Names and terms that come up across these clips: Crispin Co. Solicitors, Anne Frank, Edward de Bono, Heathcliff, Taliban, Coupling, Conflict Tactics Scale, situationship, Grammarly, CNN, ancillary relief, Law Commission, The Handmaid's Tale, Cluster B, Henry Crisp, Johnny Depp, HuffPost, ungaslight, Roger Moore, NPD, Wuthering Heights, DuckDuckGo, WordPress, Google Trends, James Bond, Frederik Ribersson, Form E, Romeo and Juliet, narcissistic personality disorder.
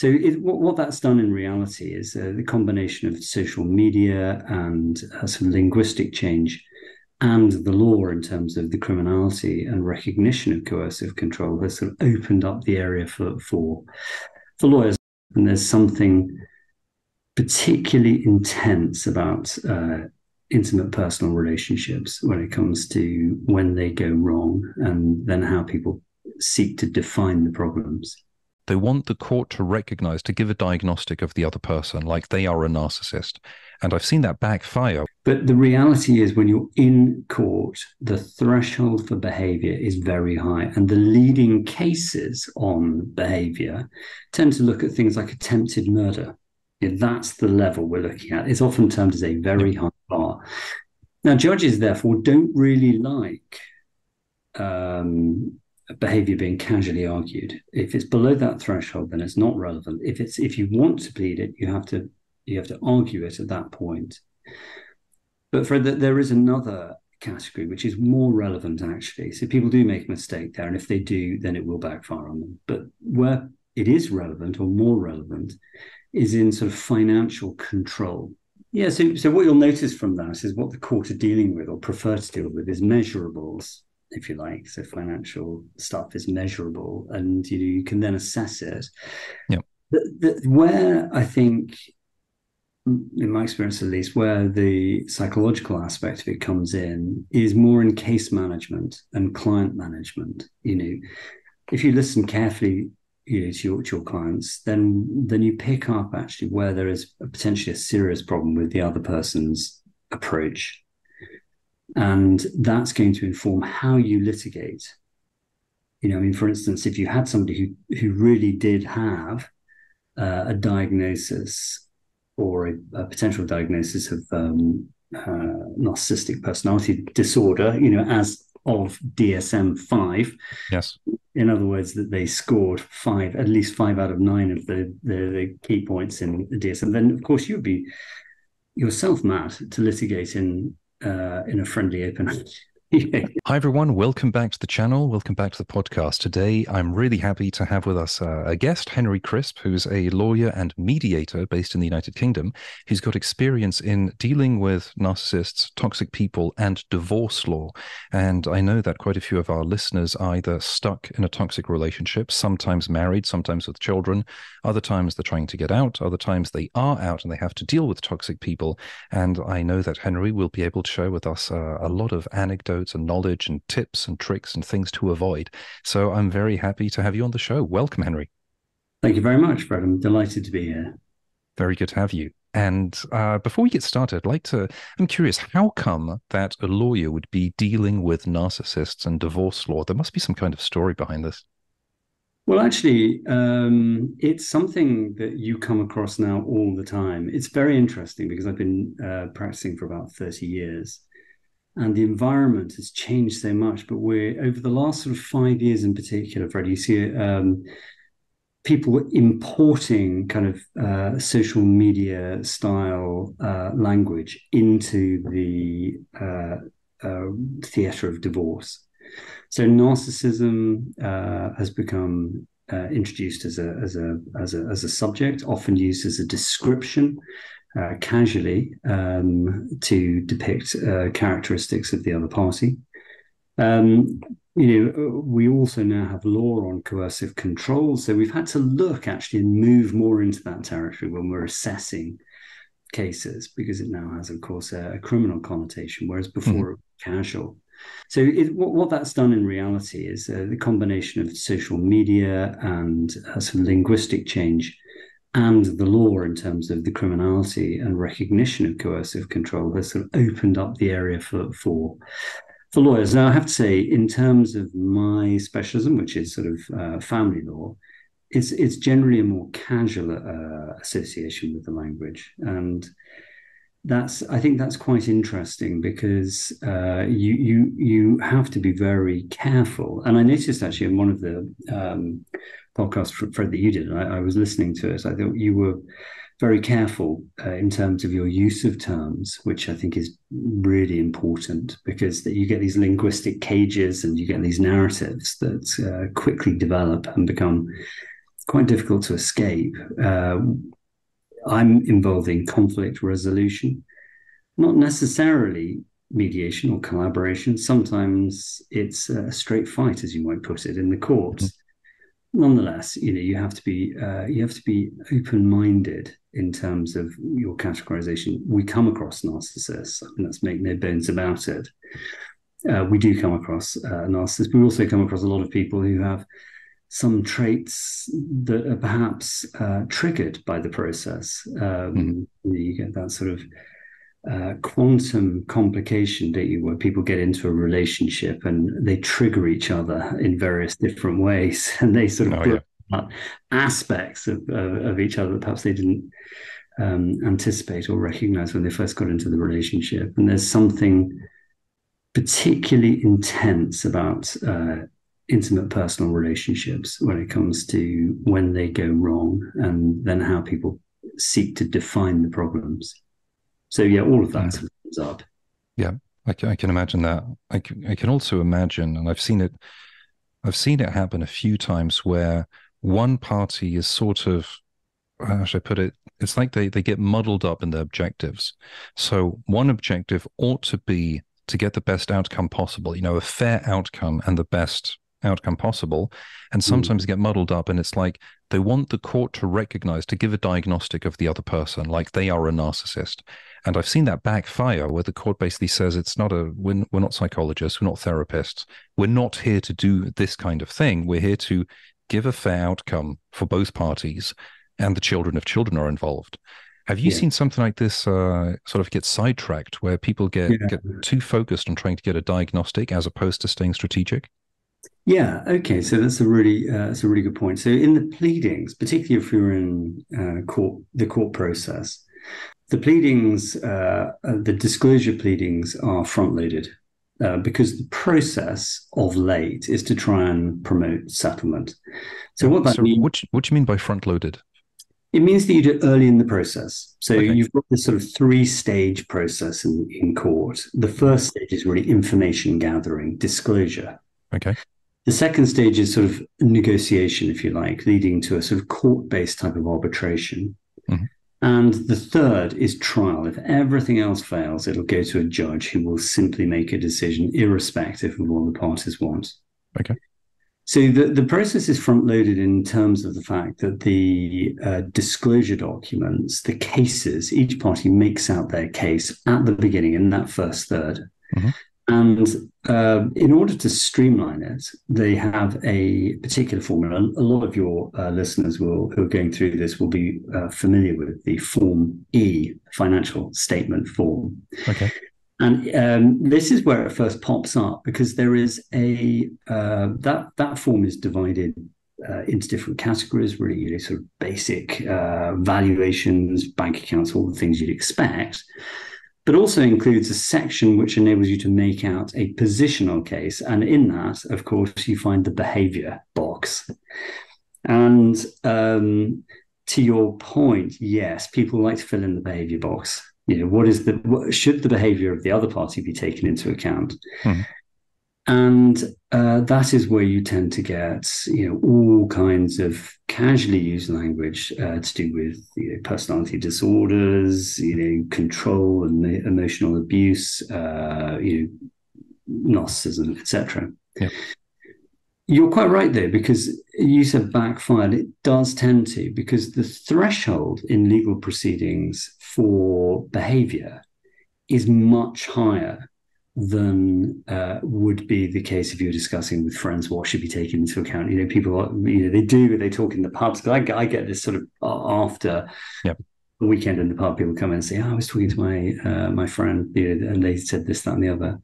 So what that's done in reality is the combination of social media and some linguistic change and the law in terms of the criminality and recognition of coercive control has sort of opened up the area for lawyers. And there's something particularly intense about intimate personal relationships when it comes to when they go wrong and then how people seek to define the problems. They want the court to recognize, to give a diagnostic of the other person, like they are a narcissist. And I've seen that backfire. But the reality is when you're in court, the threshold for behavior is very high. And the leading cases on behavior tend to look at things like attempted murder. If that's the level we're looking at. It's often termed as a very high bar. Now, judges, therefore, don't really like behavior being casually argued. If it's below that threshold, then it's not relevant. If you want to plead it, you have to argue it at that point. But there is another category which is more relevant, actually. So people do make a mistake there, and if they do, then it will backfire on them. But where it is relevant or more relevant is in sort of financial control. Yeah, so what you'll notice from that is what the court are dealing with or prefer to deal with is measurables, if you like. So financial stuff is measurable and you can then assess it. Yeah. Where I think, in my experience at least, where the psychological aspect of it comes in is more in case management and client management. You know, if you listen carefully to your clients, then you pick up actually where there is potentially a serious problem with the other person's approach. And that's going to inform how you litigate. You know, I mean, for instance, if you had somebody who really did have a diagnosis or a potential diagnosis of narcissistic personality disorder, you know, as of DSM-5. Yes. In other words, that they scored at least five out of nine of the key points in the DSM, then of course you'd be yourself mad to litigate in a friendly, open. Yeah. Hi, everyone. Welcome back to the channel. Welcome back to the podcast. Today, I'm really happy to have with us a guest, Henry Crisp, who's a lawyer and mediator based in the United Kingdom, who's got experience in dealing with narcissists, toxic people, and divorce law. And I know that quite a few of our listeners are either stuck in a toxic relationship, sometimes married, sometimes with children, other times they're trying to get out, other times they are out and they have to deal with toxic people. And I know that Henry will be able to share with us a lot of anecdotes and knowledge and tips and tricks and things to avoid. So I'm very happy to have you on the show. Welcome, Henry. Thank you very much, Fred. I'm delighted to be here. Very good to have you. And before we get started, I'm curious, how come that a lawyer would be dealing with narcissists and divorce law? There must be some kind of story behind this. Well, actually, it's something that you come across now all the time. It's very interesting because I've been practicing for about 30 years. And the environment has changed so much, but over the last sort of 5 years in particular, Fred, you see people importing kind of social media style language into the theatre of divorce. So narcissism has become introduced as a subject, often used as a description. Casually to depict characteristics of the other party. You know, we also now have law on coercive control. So we've had to look actually and move more into that territory when we're assessing cases because it now has, of course, a criminal connotation, whereas before it was casual. So what that's done in reality is the combination of social media and some linguistic change and the law in terms of the criminality and recognition of coercive control has sort of opened up the area for lawyers. Now, I have to say, in terms of my specialism, which is sort of family law, it's generally a more casual association with the language. And I think that's quite interesting because you have to be very careful. And I noticed actually in one of the podcast, Fred, that you did, and I was listening to it. I thought you were very careful in terms of your use of terms, which I think is really important because that you get these linguistic cages and you get these narratives that quickly develop and become quite difficult to escape. I'm involved in conflict resolution, not necessarily mediation or collaboration. Sometimes it's a straight fight, as you might put it, in the courts. Mm-hmm. Nonetheless, you have to be open-minded in terms of your categorization. We come across narcissists. I mean, let's make no bones about it. We do come across narcissists. We also come across a lot of people who have some traits that are perhaps triggered by the process. You get that sort of quantum complication, don't you, where people get into a relationship and they trigger each other in various different ways, and they sort of aspects of each other that perhaps they didn't anticipate or recognize when they first got into the relationship. And there's something particularly intense about intimate personal relationships when it comes to when they go wrong, and then how people seek to define the problems. So yeah, all of that comes up. Yeah, I can imagine that. I can also imagine, and I've seen it happen a few times, where one party is sort of, how should I put it? It's like they get muddled up in their objectives. So one objective ought to be to get the best outcome possible, a fair outcome and the best outcome possible, and sometimes get muddled up, and it's like they want the court to recognize, to give a diagnostic of the other person, like they are a narcissist. And I've seen that backfire, where the court basically says, we're not psychologists, we're not therapists, we're not here to do this kind of thing, we're here to give a fair outcome for both parties, and the children, if children are involved. Have you seen something like this sort of get sidetracked, where people get too focused on trying to get a diagnostic as opposed to staying strategic? Yeah. Okay. So that's a really good point. So in the pleadings, particularly if you're in the court process, the pleadings, the disclosure pleadings are front-loaded because the process of late is to try and promote settlement. So what that means? What do you mean by front-loaded? It means that you do it early in the process. So you've got this sort of three-stage process in court. The first stage is really information gathering, disclosure. Okay. The second stage is sort of negotiation, if you like, leading to a sort of court-based type of arbitration. Mm-hmm. And the third is trial. If everything else fails, it'll go to a judge who will simply make a decision irrespective of what the parties want. Okay. So the process is front-loaded in terms of the fact that the disclosure documents, the cases, each party makes out their case at the beginning in that first third. Mm-hmm. And in order to streamline it, they have a particular formula. A lot of your listeners who are going through this will be familiar with the Form E, financial statement form. Okay. And this is where it first pops up, because there is that form is divided into different categories, really, sort of basic valuations, bank accounts, all the things you'd expect. But also includes a section which enables you to make out a positional case. And in that, of course, you find the behavior box. And to your point, yes, people like to fill in the behavior box. Should the behavior of the other party be taken into account? Mm-hmm. And that is where you tend to get, all kinds of casually used language to do with personality disorders, control and emotional abuse, narcissism, etc. Yeah. You're quite right there, because use of backfired. It does tend to, because the threshold in legal proceedings for behavior is much higher than would be the case if you were discussing with friends what should be taken into account. People, they talk in the pubs. I get this sort of after a weekend in the pub, people come in and say, I was talking to my my friend, and they said this, that, and the other.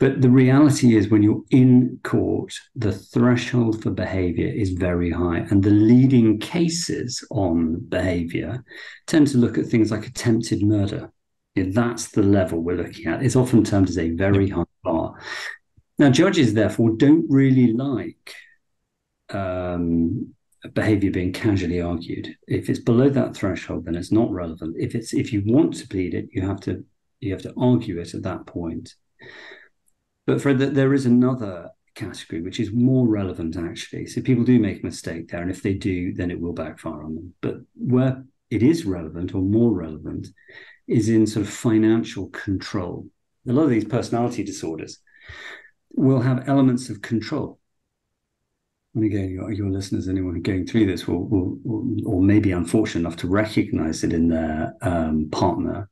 But the reality is, when you're in court, the threshold for behavior is very high. And the leading cases on behavior tend to look at things like attempted murder. That's the level we're looking at. It's often termed as a very high bar. Now, judges, therefore, don't really like behavior being casually argued. If it's below that threshold, then it's not relevant. If you want to plead it, you have to argue it at that point. But Fred, there is another category, which is more relevant, actually. So people do make a mistake there, and if they do, then it will backfire on them. But where it is relevant or more relevant is in sort of financial control. A lot of these personality disorders will have elements of control. And again, your listeners, anyone going through this will or may be unfortunate enough to recognize it in their partner.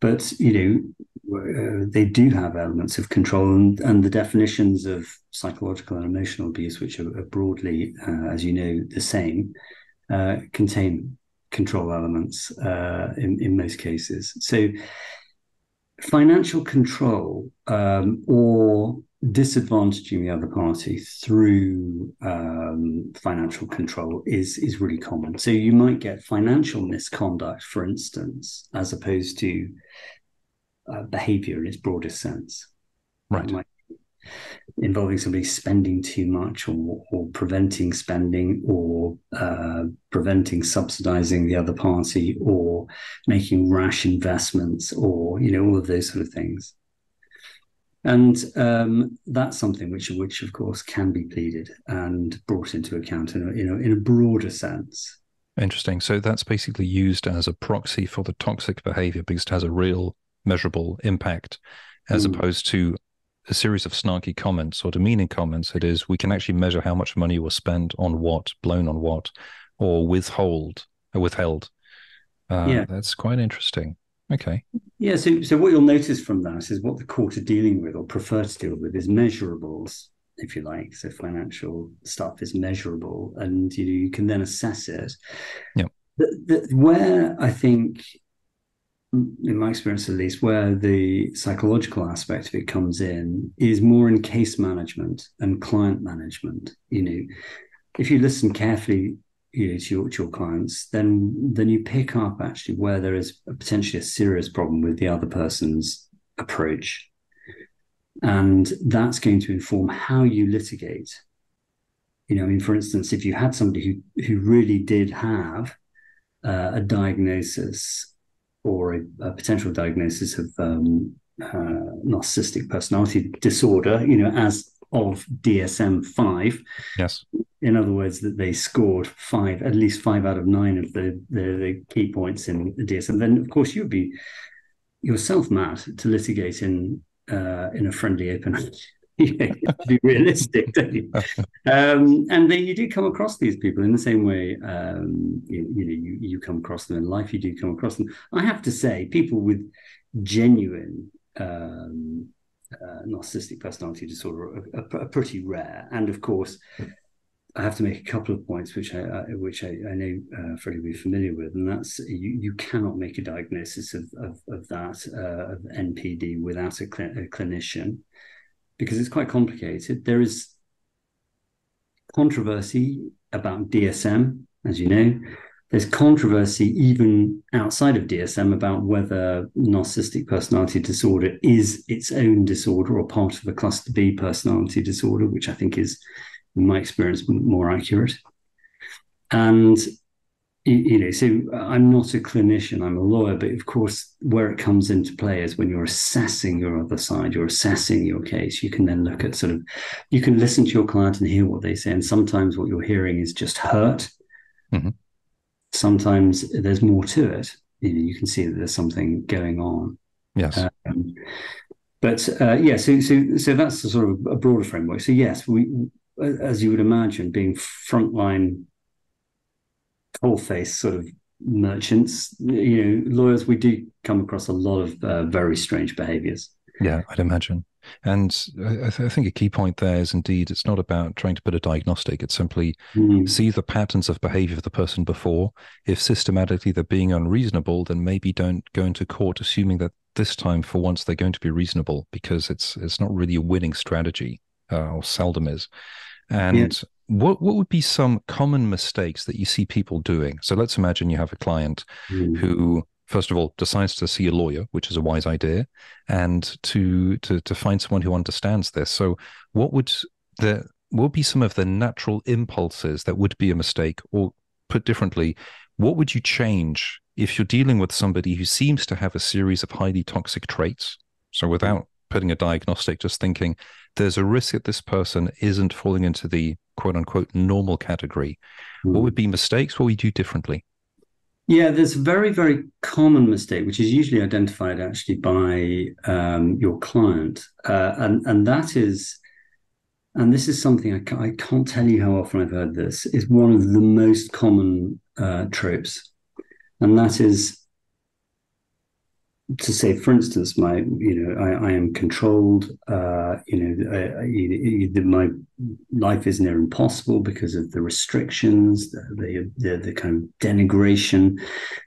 But, you know, they do have elements of control, and the definitions of psychological and emotional abuse, which are broadly, as you know, the same, contain control elements in most cases. So financial control or disadvantaging the other party through financial control is really common. So you might get financial misconduct, for instance, as opposed to behavior in its broadest sense. Right. Like involving somebody spending too much or preventing spending or preventing subsidizing the other party or making rash investments or, you know, all of those sort of things. And that's something which of course can be pleaded and brought into account in a broader sense. Interesting. So that's basically used as a proxy for the toxic behavior because it has a real measurable impact as opposed to a series of snarky comments or demeaning comments. It is, we can actually measure how much money was spent on what, blown on what, or withheld. Yeah. That's quite interesting. Okay. Yeah, so what you'll notice from that is what the court are dealing with or prefer to deal with is measurables, if you like. So financial stuff is measurable, and you can then assess it. Yeah. Where I think, in my experience at least, where the psychological aspect of it comes in is more in case management and client management. You know, if you listen carefully to your clients, then you pick up actually where there is potentially a serious problem with the other person's approach. And that's going to inform how you litigate. You know, I mean, for instance, if you had somebody who really did have a diagnosis or a potential diagnosis of narcissistic personality disorder, you know, as of DSM-5. Yes. In other words, that they scored at least five out of nine of the key points in the DSM. Then, of course, you'd be yourself mad to litigate in a friendly, open, to be realistic, don't you? And then you do come across these people in the same way. You come across them in life. You do come across them. I have to say, people with genuine narcissistic personality disorder are pretty rare, and of course. I have to make a couple of points, which I know Freddie will be familiar with, and that's you cannot make a diagnosis of that of NPD without a clinician, because it's quite complicated. There is controversy about DSM, as you know. There's controversy even outside of DSM about whether narcissistic personality disorder is its own disorder or part of a cluster B personality disorder, which I think is, in my experience, more accurate. And, so I'm not a clinician, I'm a lawyer, but of course, where it comes into play is when you're assessing your other side, you're assessing your case, you can then look at you can listen to your client and hear what they say. And sometimes what you're hearing is just hurt. Mm-hmm. Sometimes there's more to it. You can see that there's something going on. Yes. So that's sort of a broader framework. So yes, as you would imagine, being frontline, coal-face sort of merchants, lawyers, we do come across a lot of very strange behaviours. Yeah, I'd imagine. And I think a key point there is, indeed, it's not about trying to put a diagnostic. It's simply see the patterns of behaviour of the person before. If systematically they're being unreasonable, then maybe don't go into court assuming that this time, for once, they're going to be reasonable, because it's not really a winning strategy, or seldom is. And what would be some common mistakes that you see people doing? So let's imagine you have a client who, first of all, decides to see a lawyer, which is a wise idea, and to find someone who understands this. So what would be some of the natural impulses that would be a mistake? Or put differently, what would you change if you're dealing with somebody who seems to have a series of highly toxic traits? So without putting a diagnostic, just thinking there's a risk that this person isn't falling into the quote unquote normal category. What would be mistakes? What would we do differently? Yeah, there's a very, very common mistake, which is usually identified actually by your client. And that is, and this is something I can't tell you how often I've heard this, is one of the most common tropes. And that is to say, for instance, I am controlled, my life is near impossible because of the restrictions, the kind of denigration,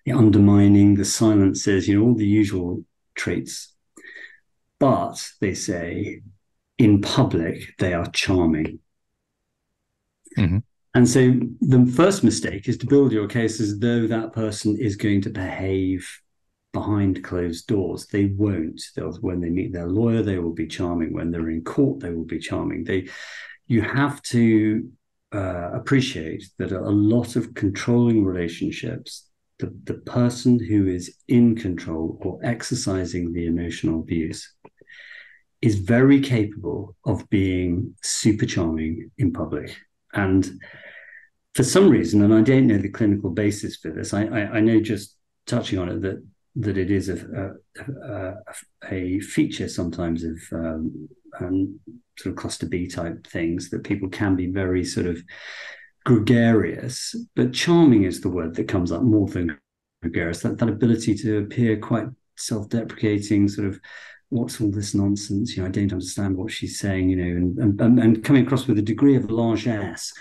the undermining, the silences, all the usual traits. But they say in public, they are charming. Mm-hmm. And so the first mistake is to build your case as though that person is going to behave behind closed doors. They won't. When they meet their lawyer, they will be charming. When they're in court, they will be charming. You have to appreciate that a lot of controlling relationships, the person who is in control or exercising the emotional abuse is very capable of being super charming in public. And for some reason, and I don't know the clinical basis for this, I know just touching on it that it is a feature sometimes of sort of cluster B type things, that people can be very sort of gregarious, but charming is the word that comes up more than gregarious, that ability to appear quite self-deprecating, sort of, what's all this nonsense, I don't understand what she's saying, and coming across with a degree of largesse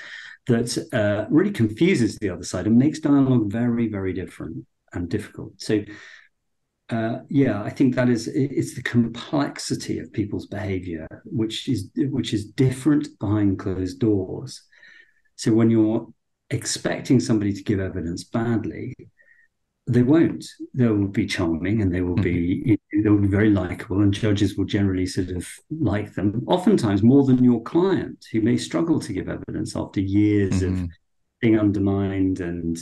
that really confuses the other side and makes dialogue very, very different and difficult. So I think that it's the complexity of people's behavior, which is different behind closed doors. So when you're expecting somebody to give evidence badly, they won't. They will be charming and they will be very likable, and judges will generally sort of like them, oftentimes more than your client, who may struggle to give evidence after years of being undermined, and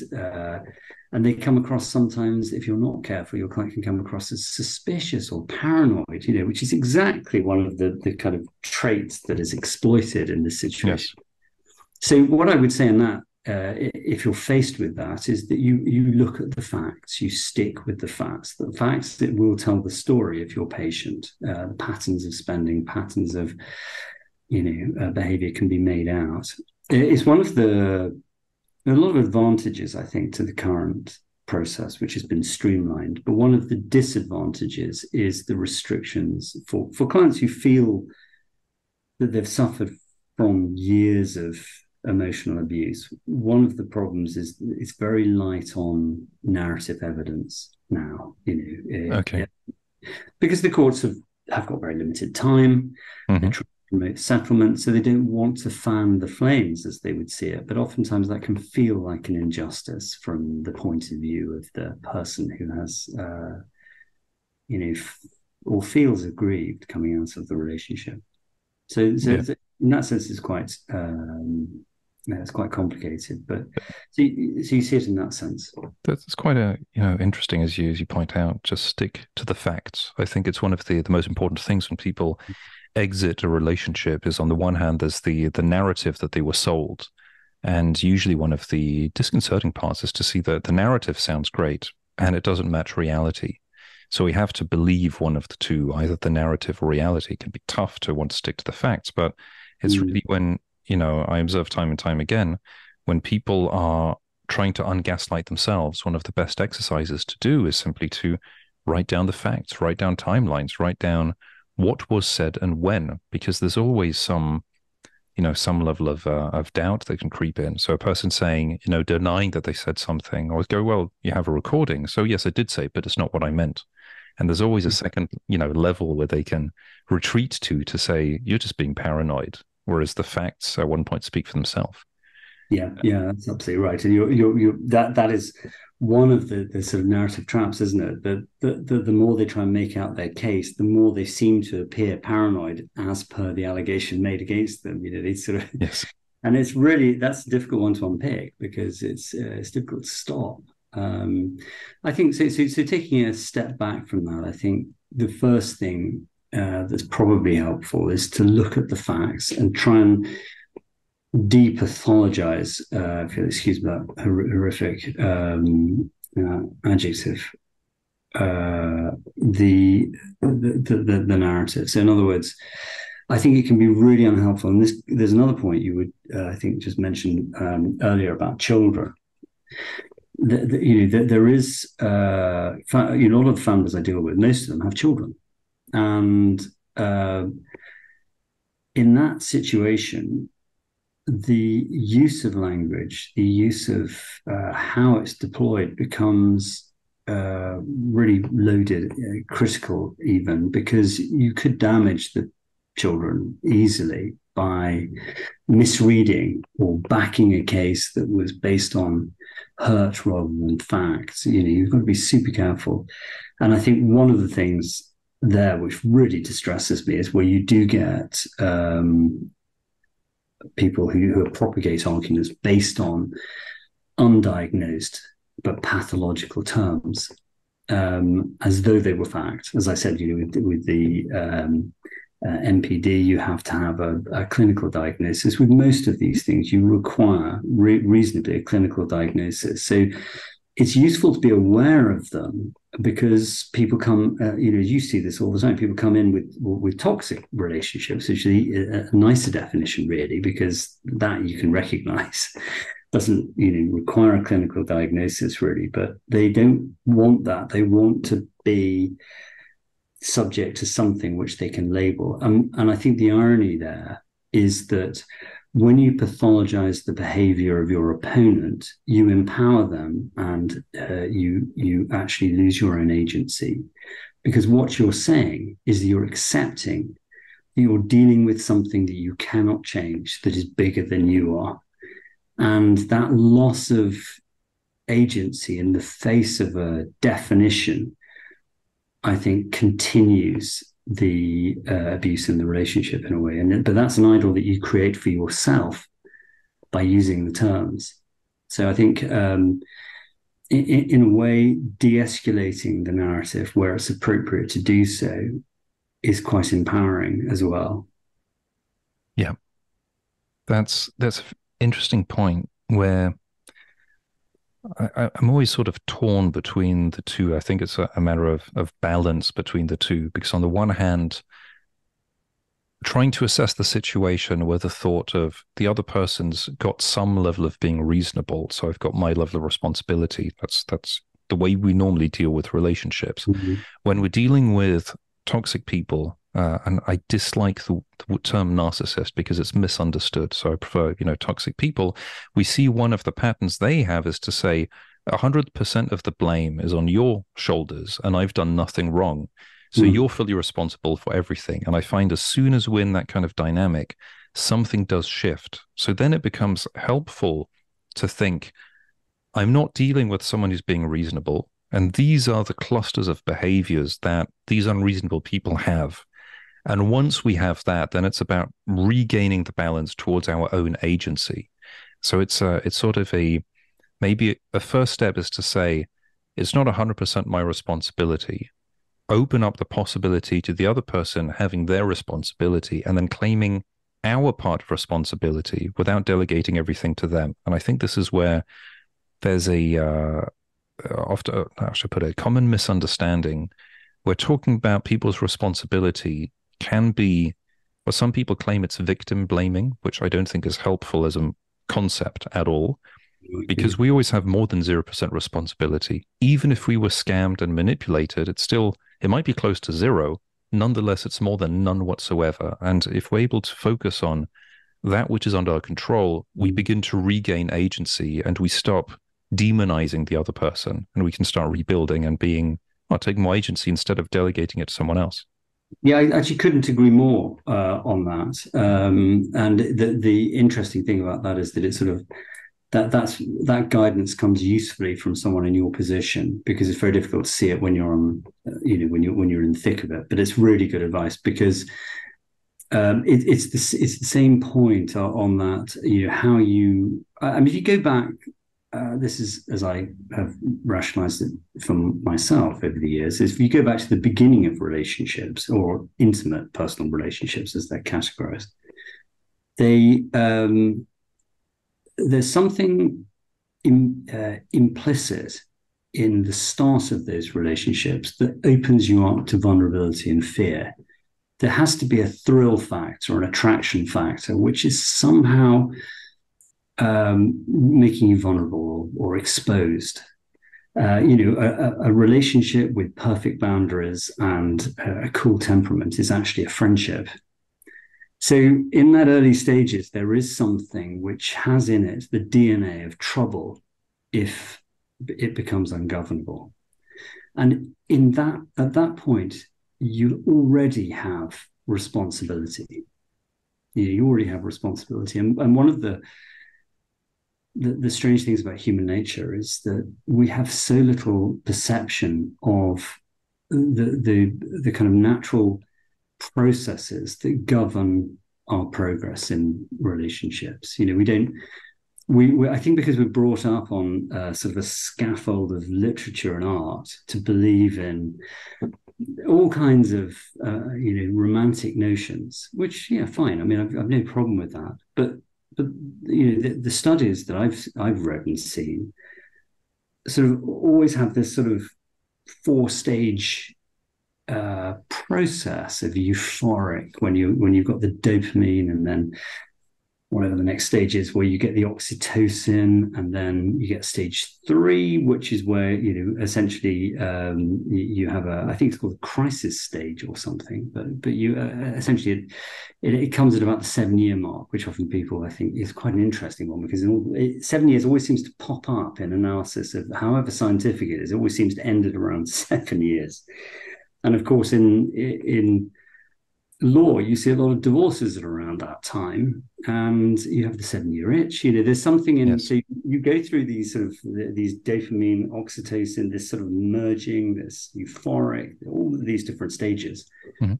they come across sometimes, if you're not careful, your client can come across as suspicious or paranoid, which is exactly one of the kind of traits that is exploited in this situation. Yes. So what I would say in that, if you're faced with that, is that you look at the facts, you stick with the facts. The facts that will tell the story if you're patient. The patterns of spending, patterns of behavior can be made out. It's one of a lot of advantages, I think, to the current process, which has been streamlined. But one of the disadvantages is the restrictions for clients who feel that they've suffered from years of emotional abuse. One of the problems is it's very light on narrative evidence now, Okay. Because the courts have got very limited time. Mm-hmm. Promote settlement, so they don't want to fan the flames, as they would see it. But oftentimes that can feel like an injustice from the point of view of the person who has, or feels aggrieved coming out of the relationship. So in that sense, it's quite, it's quite complicated. But so you see it in that sense. That's quite a interesting, as you point out. Just stick to the facts. I think it's one of the most important things when people exit a relationship is, on the one hand, there's the narrative that they were sold, and usually one of the disconcerting parts is to see that the narrative sounds great and it doesn't match reality. So we have to believe one of the two, either the narrative or reality. It can be tough to want to stick to the facts, but it's really when I observe time and time again, when people are trying to ungaslight themselves, one of the best exercises to do is simply to write down the facts, write down timelines, write down what was said and when, because there's always some level of doubt that can creep in. So a person saying, denying that they said something, or go, well, you have a recording, so yes, I did say, but it's not what I meant. And there's always a second, level where they can retreat to say, you're just being paranoid, whereas the facts at one point speak for themselves. Yeah, that's absolutely right. And that is one of the sort of narrative traps, isn't it? The more they try and make out their case, the more they seem to appear paranoid as per the allegation made against them. They sort of, yes. And it's really, that's a difficult one to unpick, because it's difficult to stop. I think so. Taking a step back from that, I think the first thing that's probably helpful is to look at the facts and try and depathologize, if you'll excuse me, that horrific adjective, the narrative. So in other words, I think it can be really unhelpful. And this, there's another point you would, I think, just mentioned earlier about children. There is a lot of the families I deal with, most of them have children. And in that situation, the use of language, the use of how it's deployed becomes really loaded, critical even, because you could damage the children easily by misreading or backing a case that was based on hurt rather than facts. You've got to be super careful. And I think one of the things there which really distresses me is where you do get people who propagate arguments based on undiagnosed but pathological terms, as though they were fact. As I said, with the NPD, you have to have a clinical diagnosis. With most of these things, you require reasonably a clinical diagnosis. So it's useful to be aware of them, because people come, you see this all the time, people come in with toxic relationships, which is a nicer definition, really, because that you can recognize. Doesn't require a clinical diagnosis, really, but they don't want that. They want to be subject to something which they can label. And I think the irony there is that when you pathologize the behavior of your opponent, you empower them, and you actually lose your own agency, because what you're saying is that you're accepting that you're dealing with something that you cannot change, that is bigger than you are. And that loss of agency in the face of a definition, I think, continues the abuse in the relationship in a way. But that's an idol that you create for yourself by using the terms. So I think in a way, de-escalating the narrative where it's appropriate to do so is quite empowering as well. Yeah, that's an interesting point where I'm always sort of torn between the two. I think it's a matter of balance between the two, because on the one hand, trying to assess the situation with the thought of the other person's got some level of being reasonable, so I've got my level of responsibility. That's the way we normally deal with relationships. Mm-hmm. When we're dealing with toxic people, and I dislike the term narcissist because it's misunderstood. So I prefer, toxic people. We see one of the patterns they have is to say 100% of the blame is on your shoulders and I've done nothing wrong. So you're fully responsible for everything. And I find as soon as we're in that kind of dynamic, something does shift. So then it becomes helpful to think, I'm not dealing with someone who's being reasonable. And these are the clusters of behaviors that these unreasonable people have. And once we have that, then it's about regaining the balance towards our own agency. So it's sort of maybe a first step is to say, it's not 100% my responsibility. Open up the possibility to the other person having their responsibility and then claiming our part of responsibility without delegating everything to them. And I think this is where there's a common misunderstanding. We're talking about people's responsibility can be, or some people claim it's victim blaming, which I don't think is helpful as a concept at all, because we always have more than 0% responsibility. Even if we were scammed and manipulated, it might be close to zero. Nonetheless, it's more than none whatsoever. And if we're able to focus on that which is under our control, we begin to regain agency and we stop demonizing the other person, and we can start rebuilding and taking more agency instead of delegating it to someone else. Yeah, I actually couldn't agree more on that. And the interesting thing about that is that it's sort of that guidance comes usefully from someone in your position, because it's very difficult to see it when you're on, when you're in the thick of it. But it's really good advice, because it's the same point on that. How you, I mean, if you go back this is, as I have rationalized it for myself over the years, is if you go back to the beginning of relationships, or intimate personal relationships as they're categorized, they there's something implicit in the start of those relationships that opens you up to vulnerability and fear. There has to be a thrill factor or an attraction factor, which is somehow making you vulnerable or exposed. A relationship with perfect boundaries and a cool temperament is actually a friendship. So in that early stages, there is something which has in it the DNA of trouble if it becomes ungovernable. And in that, at that point, you already have responsibility. You already have responsibility. And one of the strange things about human nature is that we have so little perception of the kind of natural processes that govern our progress in relationships. I think because we're brought up on sort of a scaffold of literature and art to believe in all kinds of romantic notions, which fine. I mean, I've no problem with that, but the studies that I've read and seen sort of always have this sort of four-stage process of euphoric, when you've got the dopamine, and then whatever the next stage is, where you get the oxytocin, and then you get stage 3, which is where essentially you have a, I think it's called a crisis stage or something, but you essentially it comes at about the 7-year mark, which often people, I think, is quite an interesting one, because 7 years always seems to pop up in analysis of however scientific it is. It always seems to end at around 7 years. And of course, in law, you see a lot of divorces at around that time, and you have the 7-year itch. There's something in it. So you go through these sort of these dopamine, oxytocin, this sort of merging, this euphoric, all of these different stages, mm-hmm.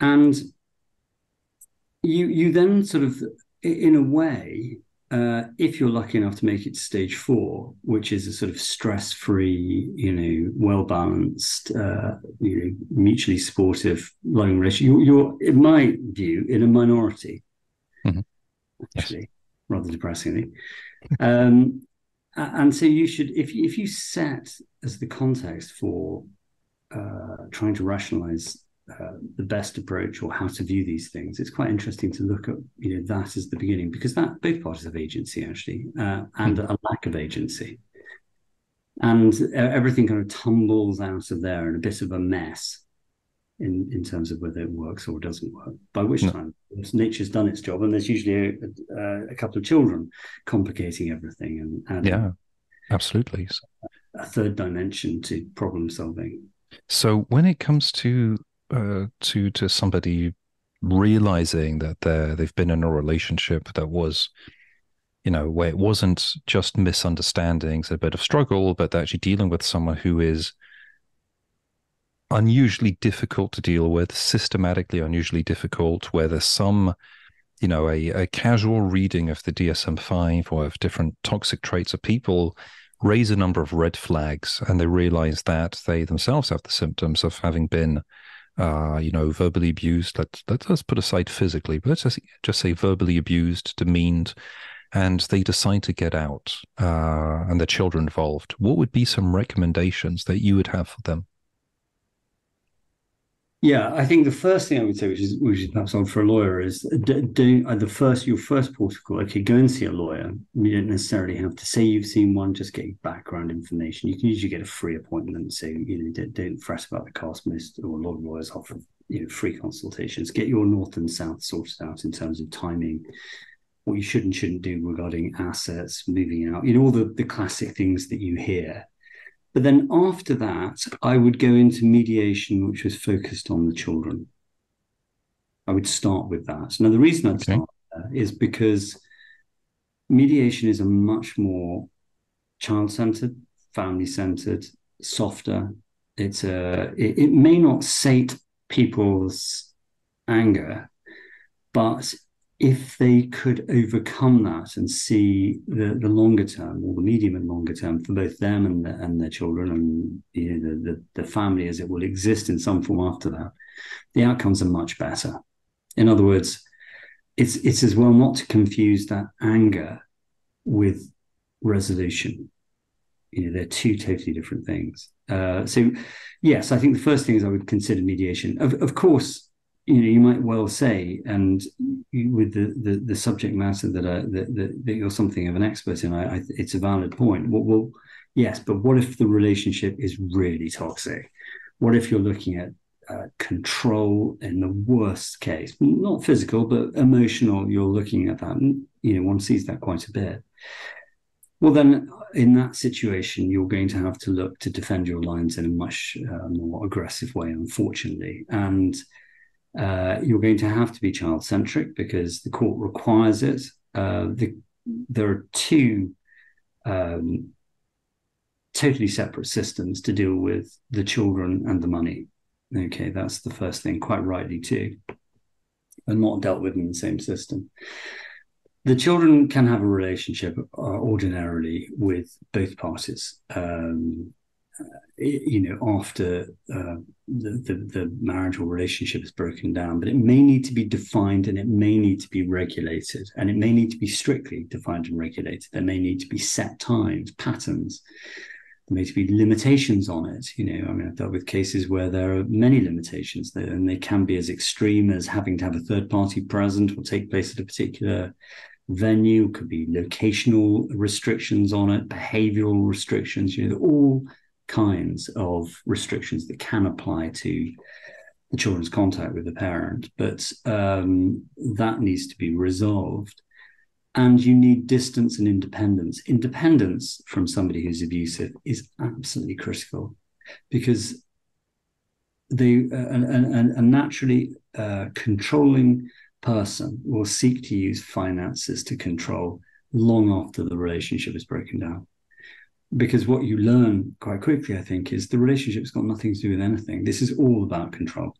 and you then sort of, in a way, if you're lucky enough to make it to stage 4, which is a sort of stress-free, well-balanced, mutually supportive, loving relationship, you're, in my view, in a minority, mm-hmm. actually, yes. Rather depressingly. And so you should, if you set as the context for trying to rationalize the best approach or how to view these things, it's quite interesting to look at that as the beginning, because that both parties have agency actually, and mm-hmm. a lack of agency, and everything kind of tumbles out of there in a bit of a mess in terms of whether it works or doesn't work, by which mm-hmm. time nature's done its job, and there's usually a couple of children complicating everything and adding absolutely a third dimension to problem solving. So when it comes to somebody realizing that they've been in a relationship that was, where it wasn't just misunderstandings, a bit of struggle, but actually dealing with someone who is unusually difficult to deal with, systematically unusually difficult, where there's some, a casual reading of the DSM-5 or of different toxic traits of people raise a number of red flags, and they realize that they themselves have the symptoms of having been verbally abused. Let's put aside physically, but let's just say verbally abused, demeaned, and they decide to get out, and the children involved. What would be some recommendations that you would have for them? Yeah, I think the first thing I would say, which is perhaps odd for a lawyer, is your first port of call. Okay, go and see a lawyer. You don't necessarily have to say you've seen one. Just get background information. You can usually get a free appointment, so don't fret about the cost. Most or a lot of lawyers offer free consultations. Get your north and south sorted out in terms of timing, what you should and shouldn't do regarding assets, moving out. All the classic things that you hear. But then after that, I would go into mediation, which was focused on the children. I would start with that. Now, the reason I'd start there is because mediation is a much more child-centered, family-centered, softer. It may not sate people's anger, but if they could overcome that and see the longer term, or the medium and longer term, for both them and their children, and you know, the family as it will exist in some form after that, the outcomes are much better. In other words, it's as well not to confuse that anger with resolution. You know, they're two totally different things. So, yes, I think the first thing is I would consider mediation. Of course, you know, you might well say, and with the subject matter that you're something of an expert in, it's a valid point. Well, yes, but what if the relationship is really toxic? What if you're looking at control in the worst case, not physical, but emotional? You're looking at that, and, you know, one sees that quite a bit. Well, then in that situation, you're going to have to look to defend your lines in a much more aggressive way, unfortunately. And you're going to have to be child-centric because the court requires it. There are two totally separate systems to deal with the children and the money. Okay, that's the first thing, quite rightly too, and not dealt with in the same system. The children can have a relationship ordinarily with both parties, you know, after the marital relationship is broken down, but it may need to be defined and it may need to be regulated, and it may need to be strictly defined and regulated. There may need to be set times, patterns. There may be limitations on it. You know, I mean, I've dealt with cases where there are many limitations there, and they can be as extreme as having to have a third party present or take place at a particular venue. It could be locational restrictions on it, behavioral restrictions, you know, all kinds of restrictions that can apply to the children's contact with the parent. But that needs to be resolved. And you need distance and independence. Independence from somebody who's abusive is absolutely critical, because they a naturally controlling person will seek to use finances to control long after the relationship is broken down. Because what you learn quite quickly, I think, is the relationship's got nothing to do with anything. This is all about control,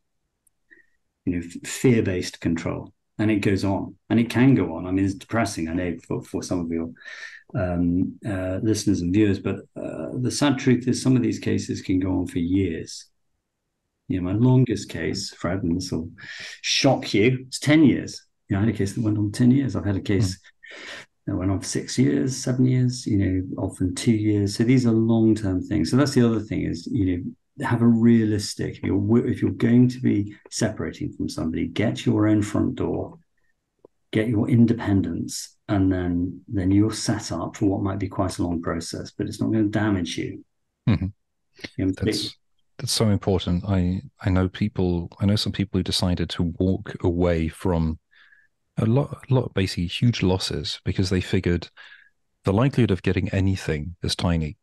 you know, fear-based control. And it goes on, and it can go on. I mean, it's depressing, I know, for some of your listeners and viewers, but the sad truth is some of these cases can go on for years. You know, my longest case, Fred, and this will shock you, it's 10 years. You know, I had a case that went on 10 years. I've had a case that went on for 6 years, 7 years, you know, often 2 years. So these are long-term things. So that's the other thing is, you know, have a realistic, if you're going to be separating from somebody, get your own front door, get your independence, and then you're set up for what might be quite a long process, but it's not going to damage you. Mm-hmm. That's so important. I know some people who decided to walk away from a lot, basically huge losses, because they figured the likelihood of getting anything is tiny.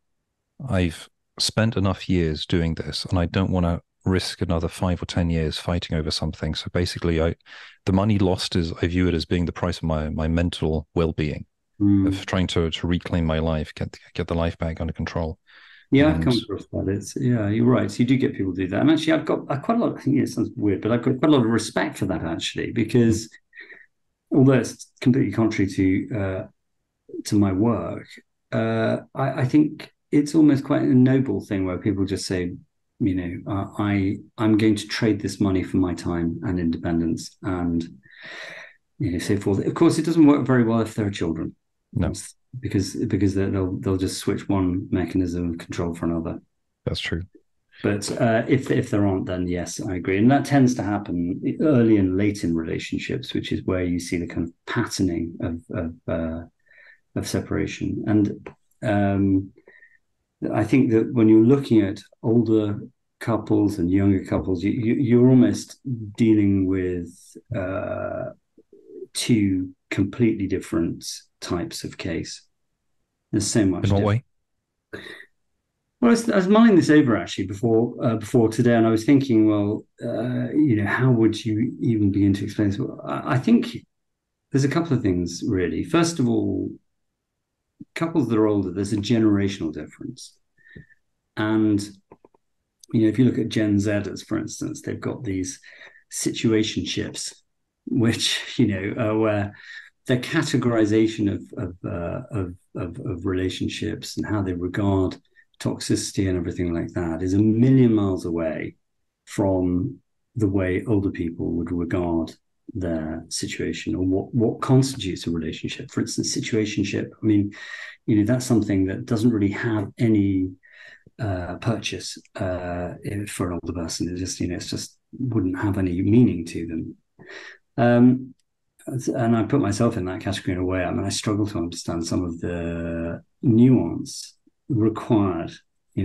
I've spent enough years doing this, and I don't want to risk another 5 or 10 years fighting over something. So basically, the money lost is, I view it as being the price of my mental well-being, of trying to reclaim my life, get the life back under control. Yeah, I've come across that. Yeah, you're right. So you do get people to do that. And actually, I've got quite a lot. I think it sounds weird, but I've got quite a lot of respect for that, actually, because although it's completely contrary to my work, I think it's almost quite a noble thing where people just say, you know, I'm going to trade this money for my time and independence and, you know, so forth. Of course, it doesn't work very well if there are children. No, because they'll just switch one mechanism of control for another. That's true. But if there aren't, then yes, I agree. And that tends to happen early and late in relationships, which is where you see the kind of patterning of separation. And I think that when you're looking at older couples and younger couples, you're almost dealing with two completely different types of case. There's so much. In what way? Well, I was mulling this over actually before today, and I was thinking, well, you know, how would you even begin to explain this? Well, I think there's a couple of things really. First of all, couples that are older, there's a generational difference. And, you know, if you look at Gen Zers, for instance, they've got these situationships, which, where the categorization of relationships and how they regard toxicity and everything like that is a million miles away from the way older people would regard their situation, or what constitutes a relationship. For instance, situationship. I mean, that's something that doesn't really have any purchase for an older person. It just, it's just wouldn't have any meaning to them. And I put myself in that category in a way. I mean, I struggle to understand some of the nuance required,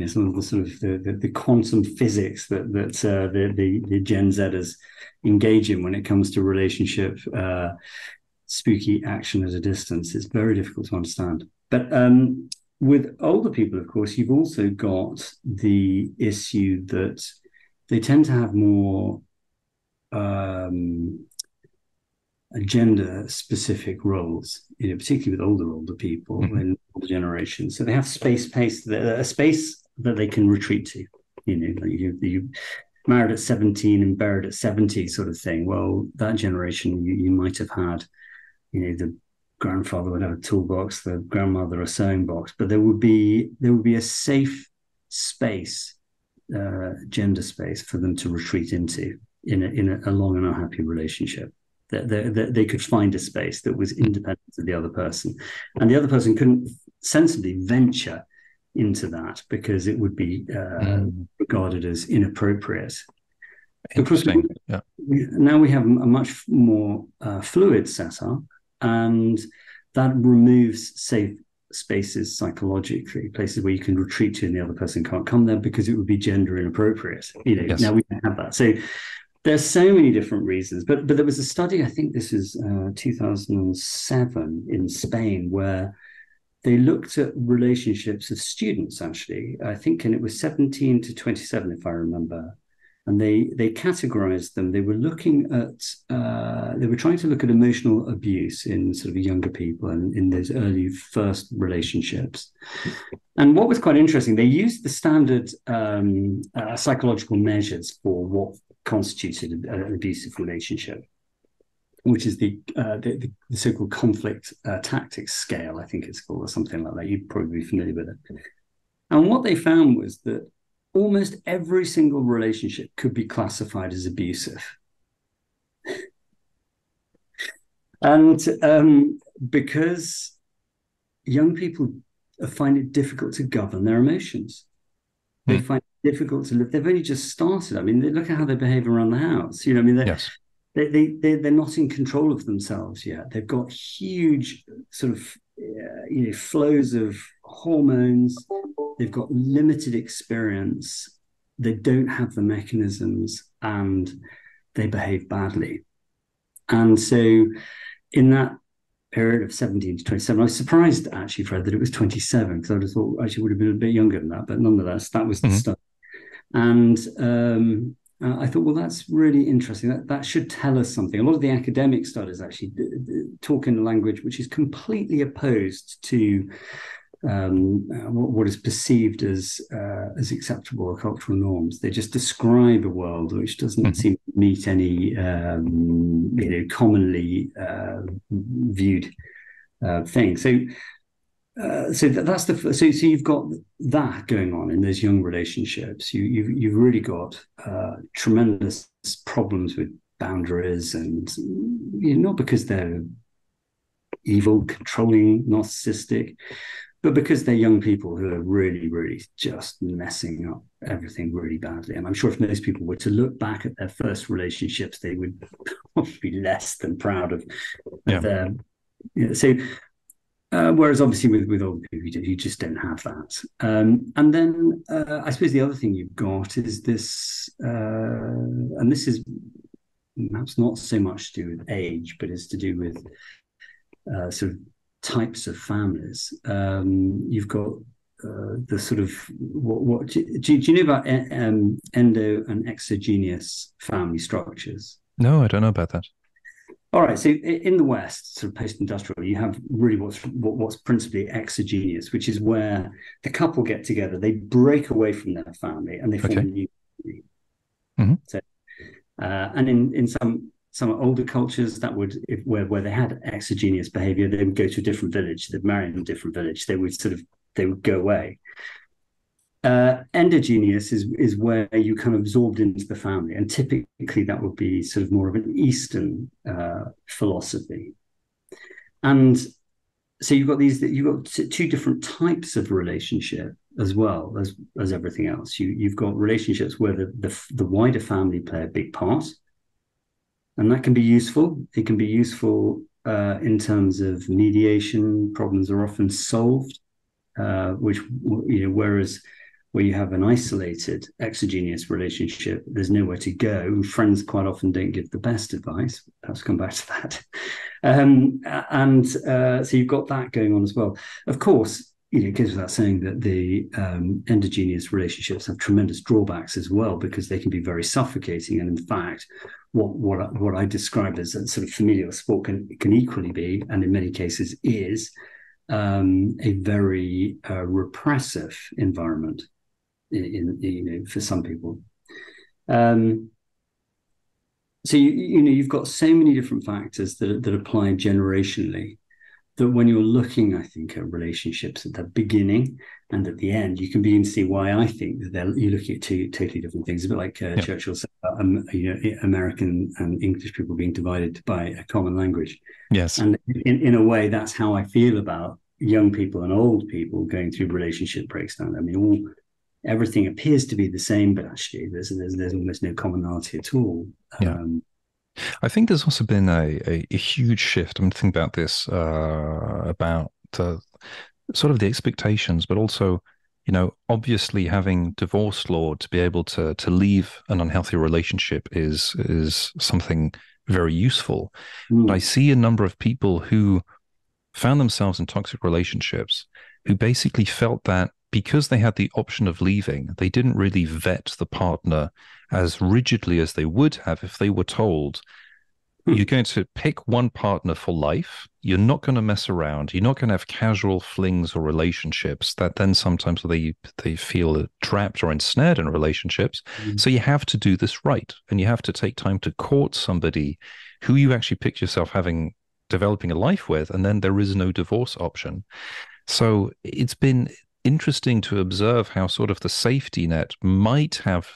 some of the sort of the quantum physics that the Gen Zers engage in when it comes to relationship, spooky action at a distance. It's very difficult to understand. But with older people, of course, you've also got the issue that they tend to have more gender-specific roles, particularly with older people in older generations. So they have a space that they can retreat to. Like you married at 17 and buried at 70, sort of thing. Well, that generation, you might have had, the grandfather would have a toolbox, the grandmother a sewing box, but there would be a safe space, gender space, for them to retreat into in a long and unhappy relationship. That they could find a space that was independent of the other person, and the other person couldn't sensibly venture into that because it would be regarded as inappropriate. Interesting. Yeah. Now we have a much more fluid setup, and that removes safe spaces psychologically, places where you can retreat to and the other person can't come there because it would be gender inappropriate. Yes. Now we don't have that. So there's so many different reasons, but there was a study, I think this is 2007 in Spain, where they looked at relationships of students, actually, I think, and it was 17 to 27, if I remember, and they categorized them. They were looking at, they were trying to look at emotional abuse in sort of younger people and in those early first relationships. And what was quite interesting, they used the standard psychological measures for what constituted an abusive relationship, which is the so-called conflict tactics scale, I think it's called, or something like that. You'd probably be familiar with it. And what they found was that almost every single relationship could be classified as abusive. And because young people find it difficult to govern their emotions, they find it difficult to live. They've only just started. I mean, look at how they behave around the house. You know, I mean, they're not in control of themselves yet. They've got huge sort of flows of hormones. They've got limited experience. They don't have the mechanisms, and they behave badly. And so, in that period of 17 to 27. I was surprised, actually, Fred, that it was 27, because I would have thought I actually would have been a bit younger than that, but nonetheless, that was the stuff. And I thought, well, that's really interesting. That should tell us something. A lot of the academic studies actually talk in a language which is completely opposed to what is perceived as acceptable or cultural norms. They just describe a world which doesn't seem to meet any commonly viewed thing. So you've got that going on in those young relationships. You've really got tremendous problems with boundaries, and not because they're evil, controlling, narcissistic, but because they're young people who are really, really just messing up everything really badly. And I'm sure if most people were to look back at their first relationships, they would probably be less than proud of their... whereas obviously with older people, you just don't have that. And then I suppose the other thing you've got is this, and this is perhaps not so much to do with age, but it's to do with sort of types of families. You've got the sort of what do you know about endo and exogenous family structures? No, I don't know about that. All right, so in the West, sort of post-industrial, you have really what's principally exogenous, which is where the couple get together, they break away from their family, and they form a new family. So, and in some some older cultures that would, where they had exogenous behavior, they would go to a different village, they'd marry in a different village, they would go away. Endogenous is where you kind of absorbed into the family, and typically that would be sort of more of an Eastern philosophy. And so you've got two different types of relationship as well as everything else. You've got relationships where the wider family play a big part, and that can be useful. It can be useful in terms of mediation. Problems are often solved, whereas where you have an isolated exogenous relationship, there's nowhere to go. Friends quite often don't give the best advice. Perhaps come back to that. So you've got that going on as well. Of course, it goes without saying that the endogenous relationships have tremendous drawbacks as well, because they can be very suffocating. And in fact, what I describe as a sort of familial sport can equally be, and in many cases is, a very repressive environment. For some people, so you've got so many different factors that apply generationally, that when you're looking, I think, at relationships at the beginning and at the end, you can begin to see why I think that you're looking at two totally different things. A bit like Churchill said, American and English people being divided by a common language. Yes, and in a way, that's how I feel about young people and old people going through relationship breakdown. I mean, everything appears to be the same, but actually there's almost no commonality at all. Yeah. I think there's also been a huge shift. I'm thinking about this, about sort of the expectations, but also, obviously having divorce law to be able to leave an unhealthy relationship is something very useful. Mm. But I see a number of people who found themselves in toxic relationships who basically felt that because they had the option of leaving, they didn't really vet the partner as rigidly as they would have if they were told, you're going to pick one partner for life, you're not going to mess around, you're not going to have casual flings or relationships, that then sometimes they feel trapped or ensnared in relationships. Mm-hmm. So you have to do this right, and you have to take time to court somebody who you actually pick yourself developing a life with, and then there is no divorce option. So it's been interesting to observe how sort of the safety net might have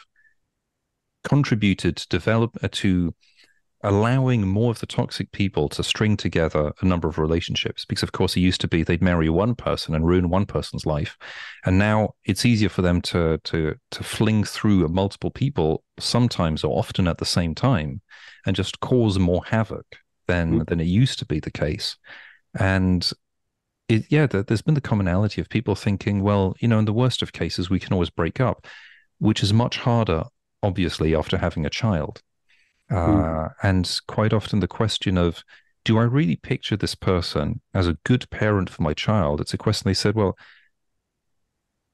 contributed to allowing more of the toxic people to string together a number of relationships, because of course it used to be they'd marry one person and ruin one person's life, and now it's easier for them to fling through multiple people, sometimes or often at the same time, and just cause more havoc than it used to be the case. And there's been the commonality of people thinking, well, in the worst of cases, we can always break up, which is much harder, obviously, after having a child. And quite often the question of, do I really picture this person as a good parent for my child? It's a question they said, well,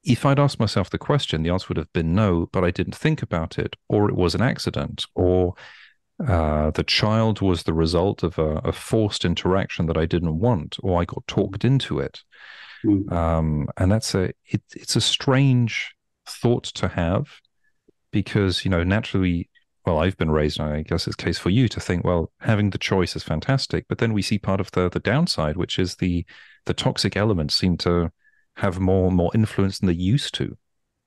if I'd asked myself the question, the answer would have been no, but I didn't think about it, or it was an accident, or the child was the result of a forced interaction that I didn't want, or I got talked into it. Mm. And that's it's a strange thought to have, because, naturally, well, I've been raised, and I guess it's case for you to think, well, having the choice is fantastic, but then we see part of the downside, which is the toxic elements seem to have more influence than they used to.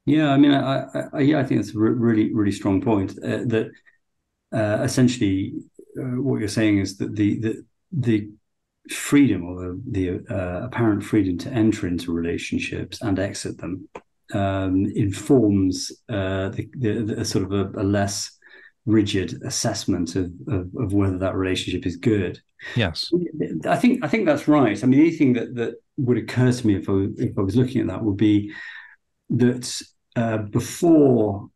Yeah, I mean, I think that's a really, really strong point, that. Essentially, what you're saying is that the freedom, or the apparent freedom to enter into relationships and exit them, informs the sort of a less rigid assessment of whether that relationship is good. Yes, I think that's right. I mean, the thing that would occur to me if I was looking at that would be that before.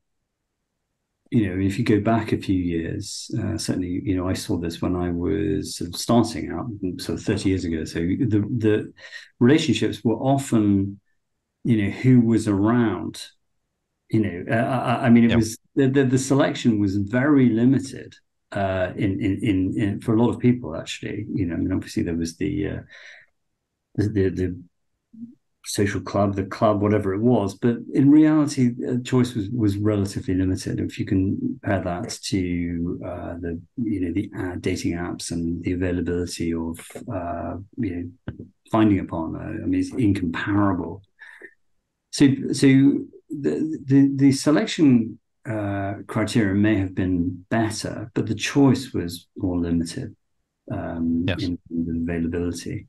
If you go back a few years, certainly, I saw this when I was sort of starting out, sort of 30 years ago. So the relationships were often, who was around, was the selection was very limited in for a lot of people, actually. I mean, obviously there was the social club, the club, whatever it was. But in reality, choice was relatively limited. If you compare that to the dating apps and the availability of finding a partner, I mean, it's incomparable. So the selection criteria may have been better, but the choice was more limited in availability.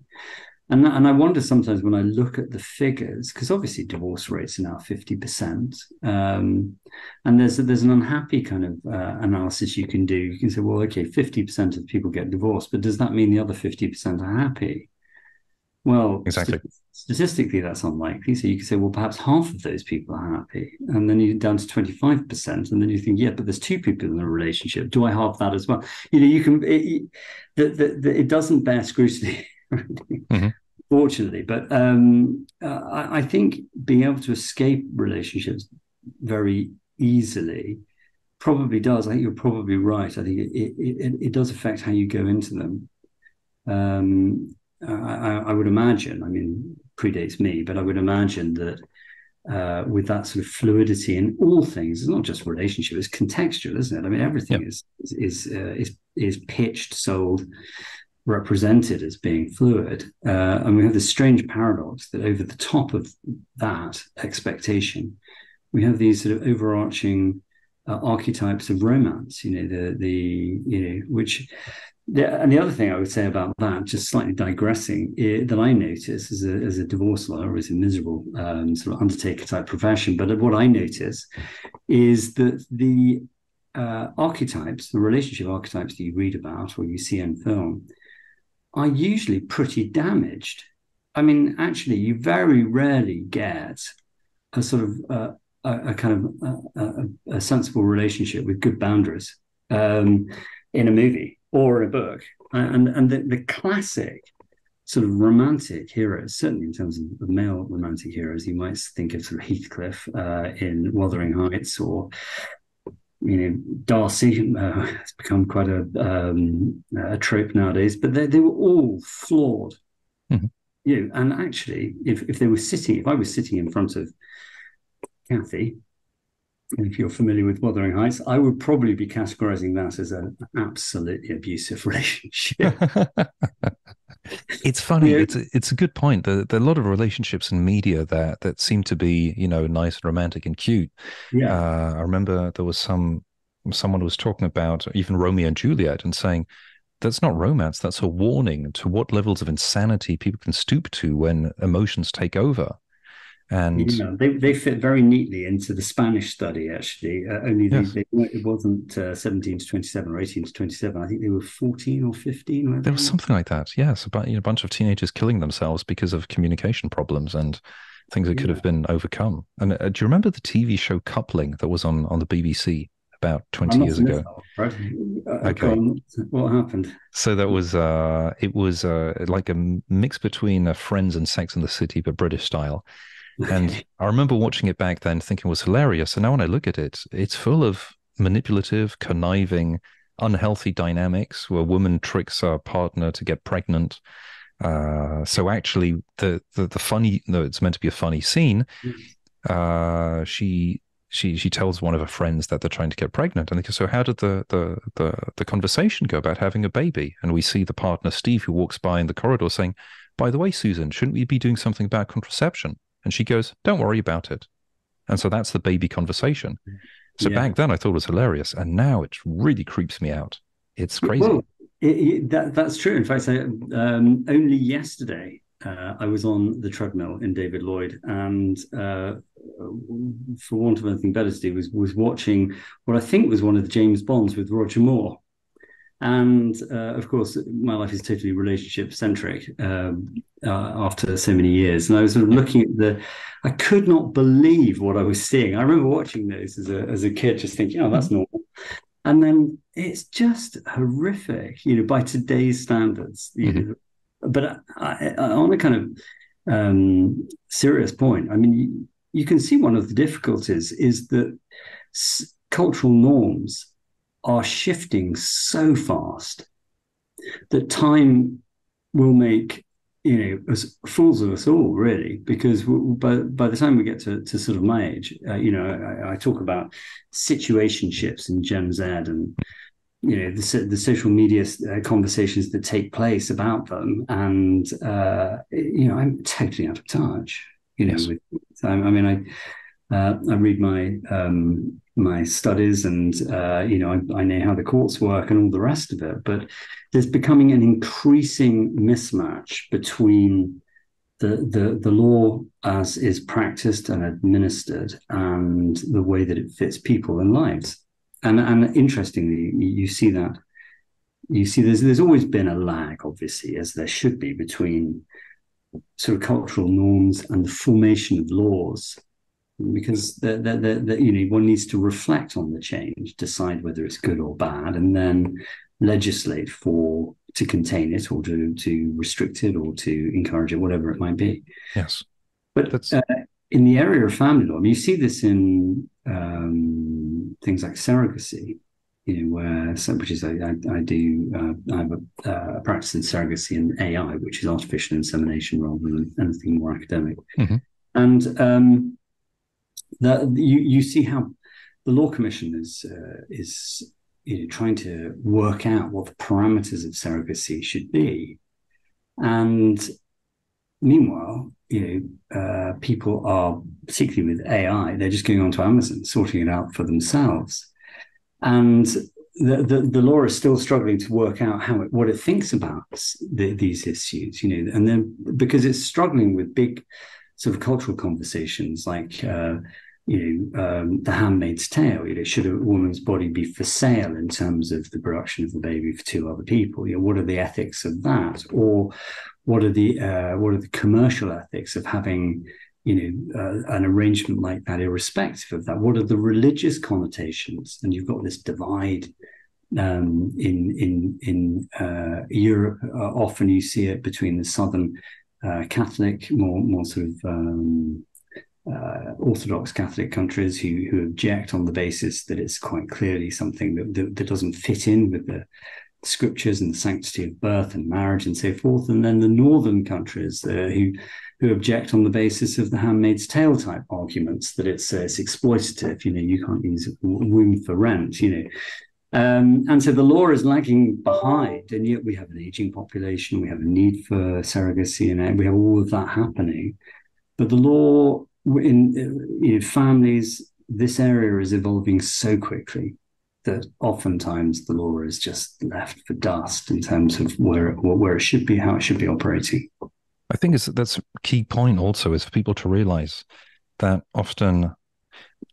And I wonder sometimes when I look at the figures, because obviously divorce rates are now 50%, and there's an unhappy kind of analysis you can do. You can say, well, okay, 50% of people get divorced, but does that mean the other 50% are happy? Well, exactly. Statistically, that's unlikely. So you can say, well, perhaps half of those people are happy, and then you're down to 25%, and then you think, yeah, but there's two people in a relationship. Do I halve that as well? You can. It doesn't bear scrutiny, really. Mm-hmm. Fortunately, but I think being able to escape relationships very easily probably does. I think you're probably right. I think it does affect how you go into them. I would imagine. I mean, predates me, but I would imagine that with that sort of fluidity in all things, it's not just relationship; it's contextual, isn't it? I mean, everything Yep. is pitched, sold, represented as being fluid, and we have this strange paradox that over the top of that expectation, we have these sort of overarching archetypes of romance. And the other thing I would say about that, just slightly digressing, that I notice as a divorce lawyer, is a miserable sort of undertaker type profession. But what I notice is that the archetypes, the relationship archetypes that you read about or you see in film, are usually pretty damaged. I mean, actually, you very rarely get a sort of a sensible relationship with good boundaries in a movie or in a book. And the classic sort of romantic heroes, certainly in terms of male romantic heroes, you might think of sort of Heathcliff in Wuthering Heights, or, Darcy has become quite a trope nowadays, but they were all flawed. Mm-hmm. And actually, if I was sitting in front of Kathy, if you're familiar with Wuthering Heights, I would probably be categorizing that as an absolutely abusive relationship. It's funny. Yeah. It's a good point. There are a lot of relationships in media that seem to be, nice and romantic and cute. Yeah. I remember there was someone was talking about even Romeo and Juliet and saying, that's not romance. That's a warning to what levels of insanity people can stoop to when emotions take over. And they fit very neatly into the Spanish study, actually. It wasn't 17 to 27 or 18 to 27. I think they were 14 or 15. Whatever. There was something like that. Yes, about a bunch of teenagers killing themselves because of communication problems and things that could have been overcome. And do you remember the TV show Coupling that was on the BBC about 20 years ago? Right? Okay. What happened? So that was like a mix between Friends and Sex and the City, but British style. And I remember watching it back then thinking it was hilarious. And now when I look at it, it's full of manipulative, conniving, unhealthy dynamics where a woman tricks her partner to get pregnant. So actually, the funny, though it's meant to be a funny scene, she tells one of her friends that they're trying to get pregnant. And they go, so how did the conversation go about having a baby? And we see the partner, Steve, who walks by in the corridor saying, by the way, Susan, shouldn't we be doing something about contraception? And she goes, don't worry about it. And so that's the baby conversation. So back then I thought it was hilarious. And now it really creeps me out. It's crazy. Well, that's true. In fact, only yesterday I was on the treadmill in David Lloyd, and for want of anything better to do, was watching what I think was one of the James Bonds with Roger Moore. And of course, my life is totally relationship centric after so many years. And I was sort of looking at I could not believe what I was seeing. I remember watching those as a kid, just thinking, oh, that's normal. And then it's just horrific, by today's standards. Mm-hmm. But I, on a kind of serious point, I mean, you can see one of the difficulties is that cultural norms are shifting so fast that time will make you know, fools of us all, really, because by the time we get to sort of my age, I talk about situationships in Gen Z and, you know, the social media conversations that take place about them. And, you know, I'm totally out of touch, you know. Yes. I read my my studies and, I know how the courts work and all the rest of it. But there's becoming an increasing mismatch between the law as is practiced and administered and the way that it fits people and lives. And interestingly, you see there's always been a lag, obviously, as there should be, between sort of cultural norms and the formation of laws, because one needs to reflect on the change, decide whether it's good or bad, and then legislate to contain it or to restrict it or to encourage it, whatever it might be. Yes. But that's... in the area of family law, I mean, you see this in things like surrogacy, you know, I have a practice in surrogacy and AI, which is artificial insemination, rather than anything more academic. Mm-hmm. And you see how the Law Commission is trying to work out what the parameters of surrogacy should be, and meanwhile, people are, particularly with AI, they're just going onto Amazon, sorting it out for themselves, and the law is still struggling to work out what it thinks about these issues, you know, and then because it's struggling with big sort of cultural conversations like, The Handmaid's Tale, you know, should a woman's body be for sale in terms of the production of the baby for two other people? You know, what are the ethics of that, or what are the commercial ethics of having, an arrangement like that, irrespective of that? What are the religious connotations? And you've got this divide in Europe. Often you see it between the Southern Catholic, more sort of Orthodox Catholic countries who object on the basis that it's quite clearly something that doesn't fit in with the scriptures and the sanctity of birth and marriage and so forth, and then the northern countries who object on the basis of the Handmaid's Tale type arguments that it's exploitative, you can't use a womb for rent, and so the law is lagging behind, and yet we have an aging population, we have a need for surrogacy, and we have all of that happening, but the law in families, this area is evolving so quickly that oftentimes the law is just left for dust in terms of where it should be, how it should be operating. I think that's a key point also, is for people to realize that often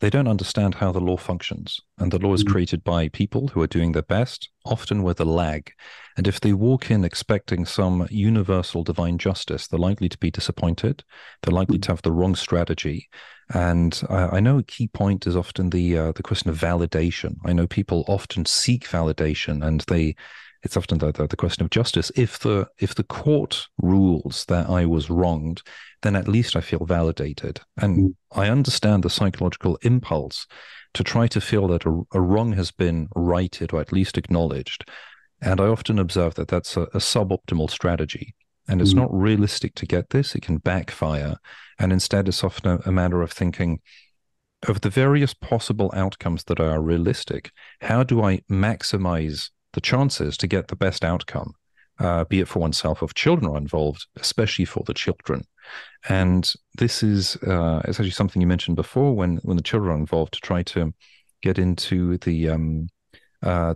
they don't understand how the law functions, and the law is created by people who are doing their best, often with a lag. And if they walk in expecting some universal divine justice, they're likely to be disappointed. They're likely to have the wrong strategy. And I know a key point is often the question of validation. I know people often seek validation, and it's often the question of justice. If the court rules that I was wronged, then at least I feel validated. And I understand the psychological impulse to try to feel that a wrong has been righted or at least acknowledged. And I often observe that that's a suboptimal strategy. And it's not realistic to get this. It can backfire. And instead, it's often a matter of thinking, of the various possible outcomes that are realistic, how do I maximize the chances to get the best outcome, be it for oneself, if children are involved, especially for the children. And this is it's actually something you mentioned before, when the children are involved, to try to get into the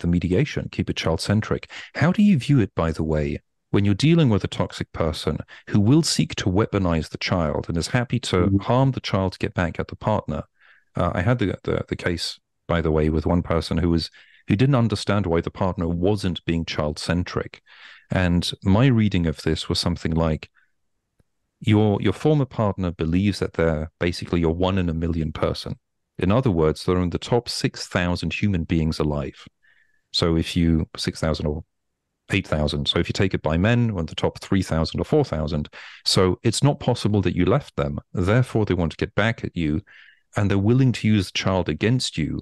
mediation, keep it child-centric. How do you view it, by the way, when you're dealing with a toxic person who will seek to weaponize the child and is happy to harm the child to get back at the partner? I had the case, by the way, with one person who didn't understand why the partner wasn't being child-centric. And my reading of this was something like, your former partner believes that they're basically your 1 in a million person. In other words, they're in the top 6,000 human beings alive. So if you, 6,000 or 8,000. So if you take it by men, we're in the top 3,000 or 4,000. So it's not possible that you left them. Therefore, they want to get back at you, and they're willing to use the child against you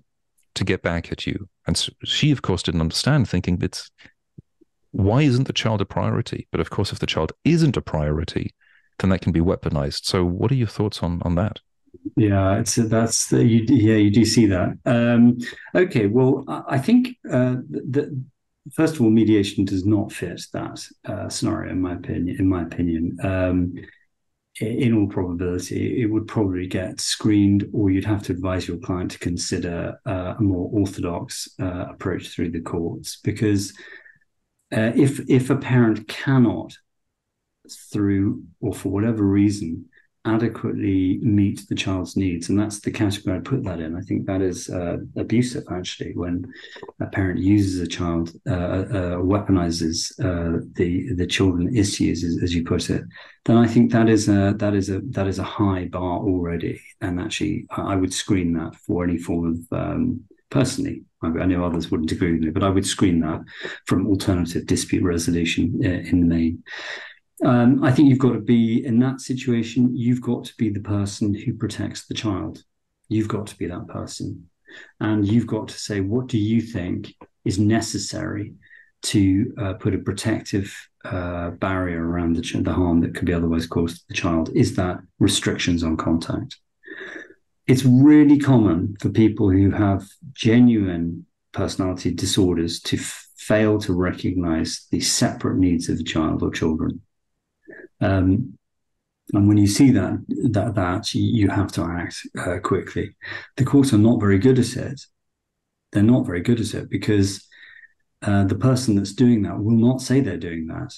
to get back at you. And so she, of course, didn't understand, thinking, Why isn't the child a priority? But of course, if the child isn't a priority, then that can be weaponized. So what are your thoughts on that? Yeah, you do see that. Okay, well, I think first of all, mediation does not fit that scenario, in my opinion. In all probability, it would probably get screened, or you'd have to advise your client to consider a more orthodox approach through the courts, because if a parent cannot, through or for whatever reason, adequately meet the child's needs, and that's the category I put that in. I think that is abusive, actually, when a parent uses a child, weaponizes the children issues, as you put it. Then I think that is a high bar already, and actually I would screen that for any form of personally. I know others wouldn't agree with me, but I would screen that from alternative dispute resolution in the main. I think you've got to be in that situation. You've got to be the person who protects the child. You've got to be that person. And you've got to say, what do you think is necessary to put a protective barrier around the harm that could be otherwise caused to the child? Is that restrictions on contact? It's really common for people who have genuine personality disorders to fail to recognize the separate needs of a child or children. And when you see that you have to act quickly. The courts are not very good at it. They're not very good at it because the person that's doing that will not say they're doing that.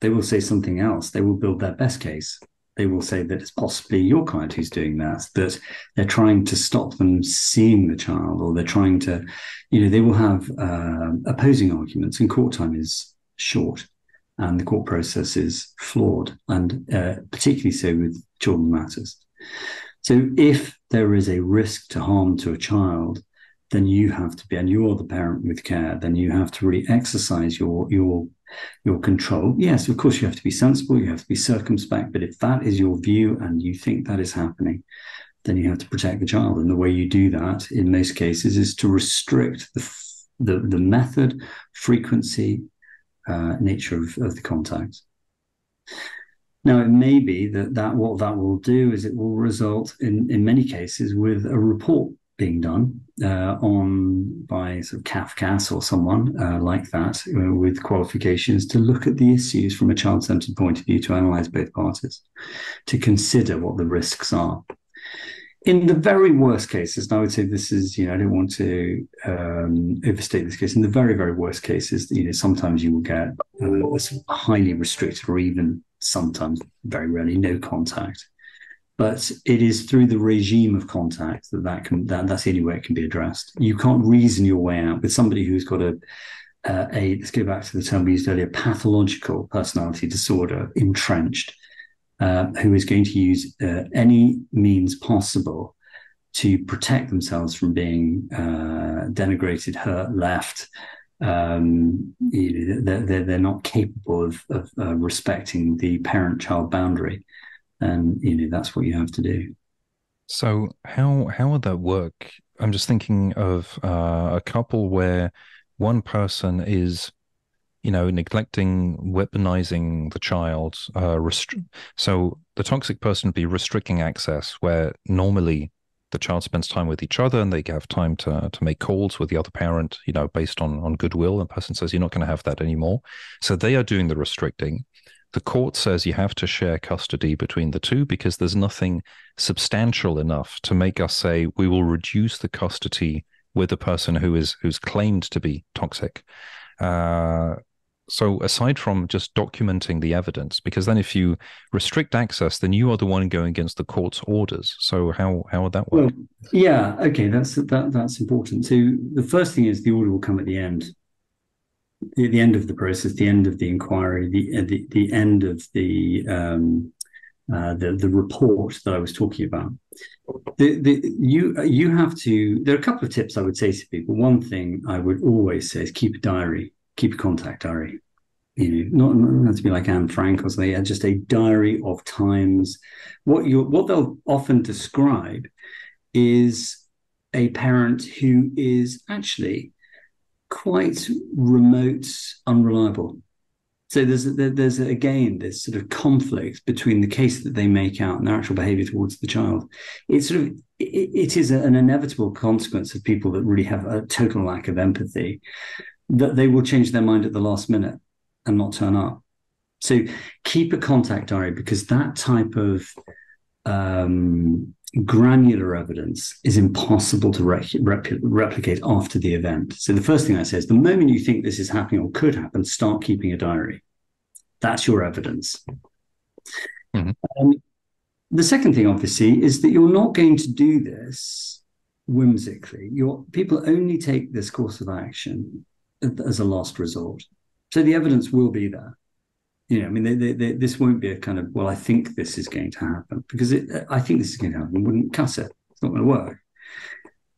They will say something else. They will build their best case. They will say that it's possibly your client who's doing that, that they're trying to stop them seeing the child, or they're trying to, they will have opposing arguments, and court time is short. And the court process is flawed, and particularly so with children matters. So if there is a risk to harm to a child, then you have to be, and you are the parent with care, then you have to really exercise your control. Yes, of course, you have to be sensible, you have to be circumspect, but if that is your view and you think that is happening, then you have to protect the child. And the way you do that in most cases is to restrict the method, frequency, nature of the contact. Now, it may be that what that will do is it will result in many cases with a report being done by sort of CAFCAS or someone like that, with qualifications to look at the issues from a child-centered point of view, to analyse both parties, to consider what the risks are. In the very worst cases, and I would say this is, I don't want to overstate this case. In the very, very worst cases, sometimes you will get highly restricted, or even sometimes, very rarely, no contact. But it is through the regime of contact that's the only way it can be addressed. You can't reason your way out with somebody who's got a let's go back to the term we used earlier, pathological personality disorder entrenched. Who is going to use any means possible to protect themselves from being denigrated, hurt, left. They're not capable of respecting the parent-child boundary. And, that's what you have to do. So how would that work? I'm just thinking of a couple where one person is neglecting, weaponizing the child. So the toxic person would be restricting access, where normally the child spends time with each other and they have time to make calls with the other parent, based on goodwill. And the person says, you're not going to have that anymore. So they are doing the restricting. The court says you have to share custody between the two because there's nothing substantial enough to make us say we will reduce the custody with a person who's claimed to be toxic. So aside from just documenting the evidence, because then if you restrict access, then you are the one going against the court's orders. So how would that work? Well, yeah, okay, that's important. So the first thing is the order will come at the end. The end of the process, the end of the inquiry, the end of the report that I was talking about. You have to. There are a couple of tips I would say to people. One thing I would always say is keep a diary. Keep a contact diary, not have to be like Anne Frank or something, just a diary of times. What they'll often describe is a parent who is actually quite remote, unreliable. So there's again this sort of conflict between the case that they make out and their actual behaviour towards the child. It's sort of it is an inevitable consequence of people that really have a total lack of empathy, that they will change their mind at the last minute and not turn up. So keep a contact diary, because that type of granular evidence is impossible to replicate after the event. So the first thing I say is, the moment you think this is happening or could happen, start keeping a diary. That's your evidence. Mm-hmm. The second thing, obviously, is that you're not going to do this whimsically. People only take this course of action as a last resort. So the evidence will be there. You know, I mean, this won't be a kind of, well, I think this is going to happen, because I think this is going to happen wouldn't cut it. It's not going to work.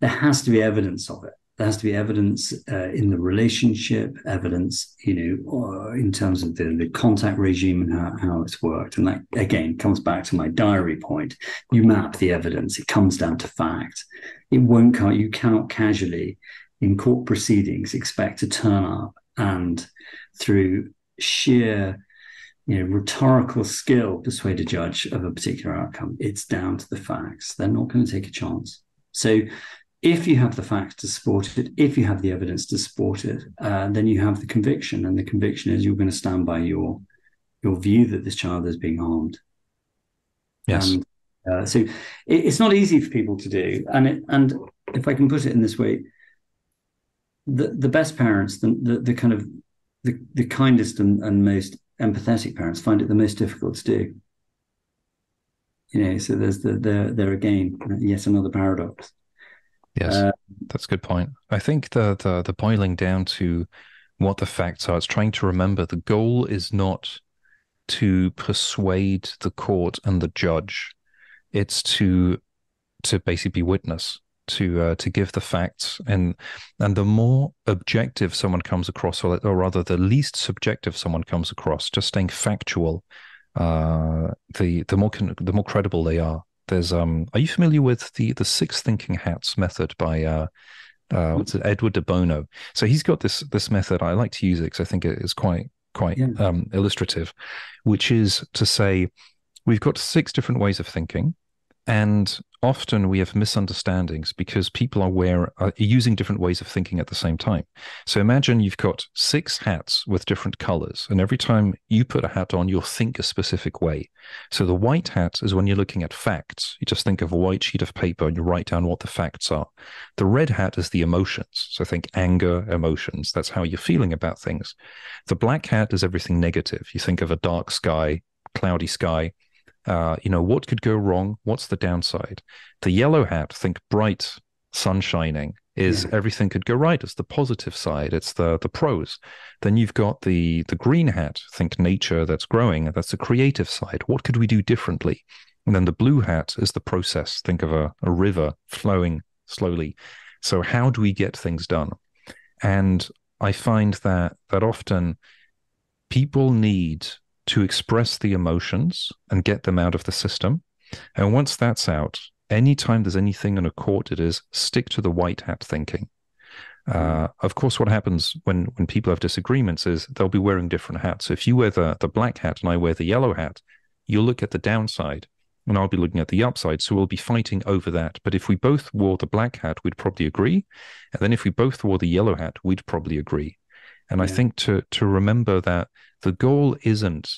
There has to be evidence of it. There has to be evidence in the relationship, evidence, you know, in terms of the contact regime and how it's worked. And that, again, comes back to my diary point. You map the evidence. It comes down to fact. It won't come. You cannot casually, in court proceedings, expect to turn up and through sheer, you know, rhetorical skill persuade a judge of a particular outcome. It's down to the facts. They're not going to take a chance. So if you have the facts to support it, if you have the evidence to support it, then you have the conviction. And the conviction is you're going to stand by your view that this child is being harmed. Yes. And, so it's not easy for people to do. And if I can put it in this way, the best parents, the kind of the kindest and most empathetic parents find it the most difficult to do. You know, so there's there again, yet another paradox. Yes, that's a good point. I think that the boiling down to what the facts are, it's trying to remember the goal is not to persuade the court and the judge. It's to basically be witness, to give the facts, and the more objective someone comes across, or rather the least subjective someone comes across, just staying factual, the more credible they are. There's are you familiar with the six thinking hats method by Edward de Bono? So he's got this method. I like to use it because I think it is quite illustrative, which is to say we've got six different ways of thinking. And often we have misunderstandings because people are using different ways of thinking at the same time. So imagine you've got six hats with different colors, and every time you put a hat on, you'll think a specific way. So the white hat is when you're looking at facts. You just think of a white sheet of paper and you write down what the facts are. The red hat is the emotions. So think anger, emotions. That's how you're feeling about things. The black hat is everything negative. You think of a dark sky, cloudy sky. You know, what could go wrong? What's the downside? The yellow hat, think bright, sun shining, is everything could go right. It's the positive side. It's the pros. Then you've got the green hat, think nature that's growing. That's the creative side. What could we do differently? And then the blue hat is the process. Think of a river flowing slowly. So how do we get things done? And I find that often people need to express the emotions and get them out of the system. And once that's out, anytime there's anything in a court, it is stick to the white hat thinking. Of course, what happens when people have disagreements is they'll be wearing different hats. So if you wear the black hat and I wear the yellow hat, you'll look at the downside and I'll be looking at the upside. So we'll be fighting over that. But if we both wore the black hat, we'd probably agree. And then if we both wore the yellow hat, we'd probably agree. And I think to remember that the goal isn't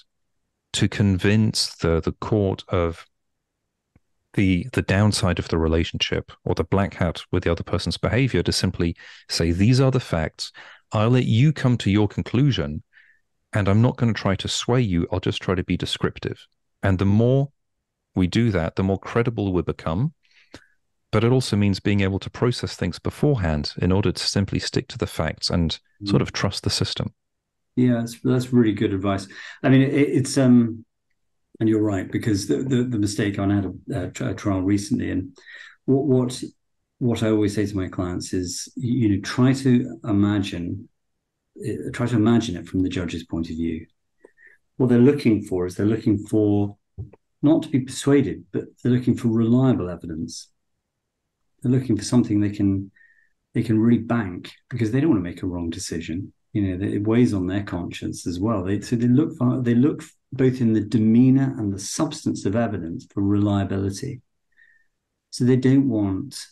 to convince the court of the downside of the relationship or the black hat with the other person's behavior, to simply say, these are the facts. I'll let you come to your conclusion, and I'm not going to try to sway you. I'll just try to be descriptive. And the more we do that, the more credible we become. But it also means being able to process things beforehand in order to simply stick to the facts and sort of trust the system. Yeah, that's really good advice. I mean, it's and you're right, because the mistake, I had a trial recently, and what I always say to my clients is, you know, try to imagine it from the judge's point of view. What they're looking for is, they're looking for not to be persuaded, but they're looking for reliable evidence. They're looking for something they can really bank, because they don't want to make a wrong decision. you know, it weighs on their conscience as well. So they look both in the demeanor and the substance of evidence for reliability. So they don't want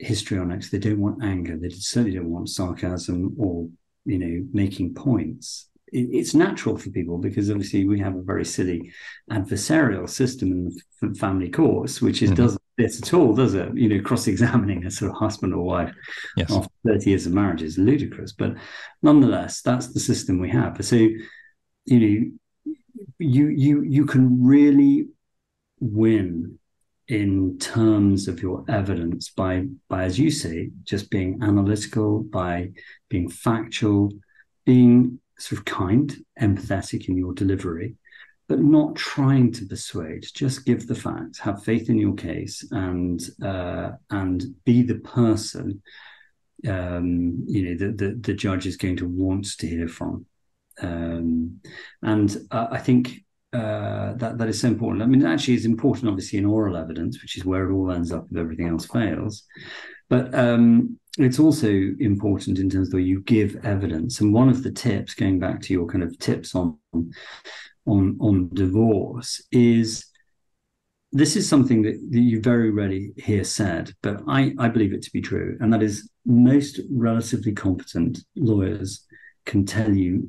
histrionics. They don't want anger. They certainly don't want sarcasm or, you know, making points. It's natural for people because obviously we have a very silly adversarial system in the family courts, which is, doesn't fit at all, does it? You know, cross-examining a sort of husband or wife after 30 years of marriage is ludicrous. But nonetheless, that's the system we have. So, you know, you can really win in terms of your evidence by, as you say, just being analytical, by being factual, being sort of kind, empathetic in your delivery, but not trying to persuade. Just give the facts, have faith in your case, and be the person that the judge is going to want to hear from. I think that is so important. I mean, actually, it's important, obviously, in oral evidence, which is where it all ends up if everything else fails. But it's also important in terms of the way you give evidence. And one of the tips, going back to your kind of tips on divorce, is this is something that you very rarely hear said, but I believe it to be true. And that is, most relatively competent lawyers can tell you,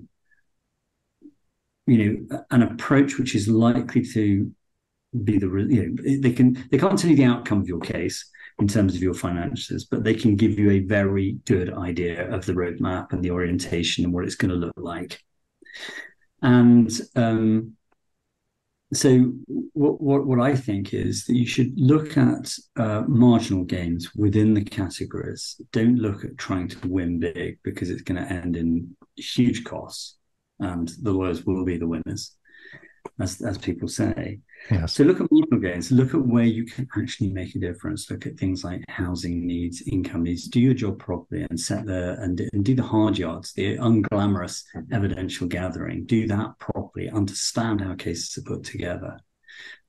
you know, an approach which is likely to be the, you know, they can't tell you the outcome of your case in terms of your finances, but they can give you a very good idea of the roadmap and the orientation and what it's going to look like. And so what I think is that you should look at marginal gains within the categories. Don't look at trying to win big, because it's going to end in huge costs and the lawyers will be the winners, as people say. Yes. So look at marginal gains, look at where you can actually make a difference. Look at things like housing needs, income needs. Do your job properly and set there and do the hard yards, the unglamorous evidential gathering. Do that properly. Understand how cases are put together.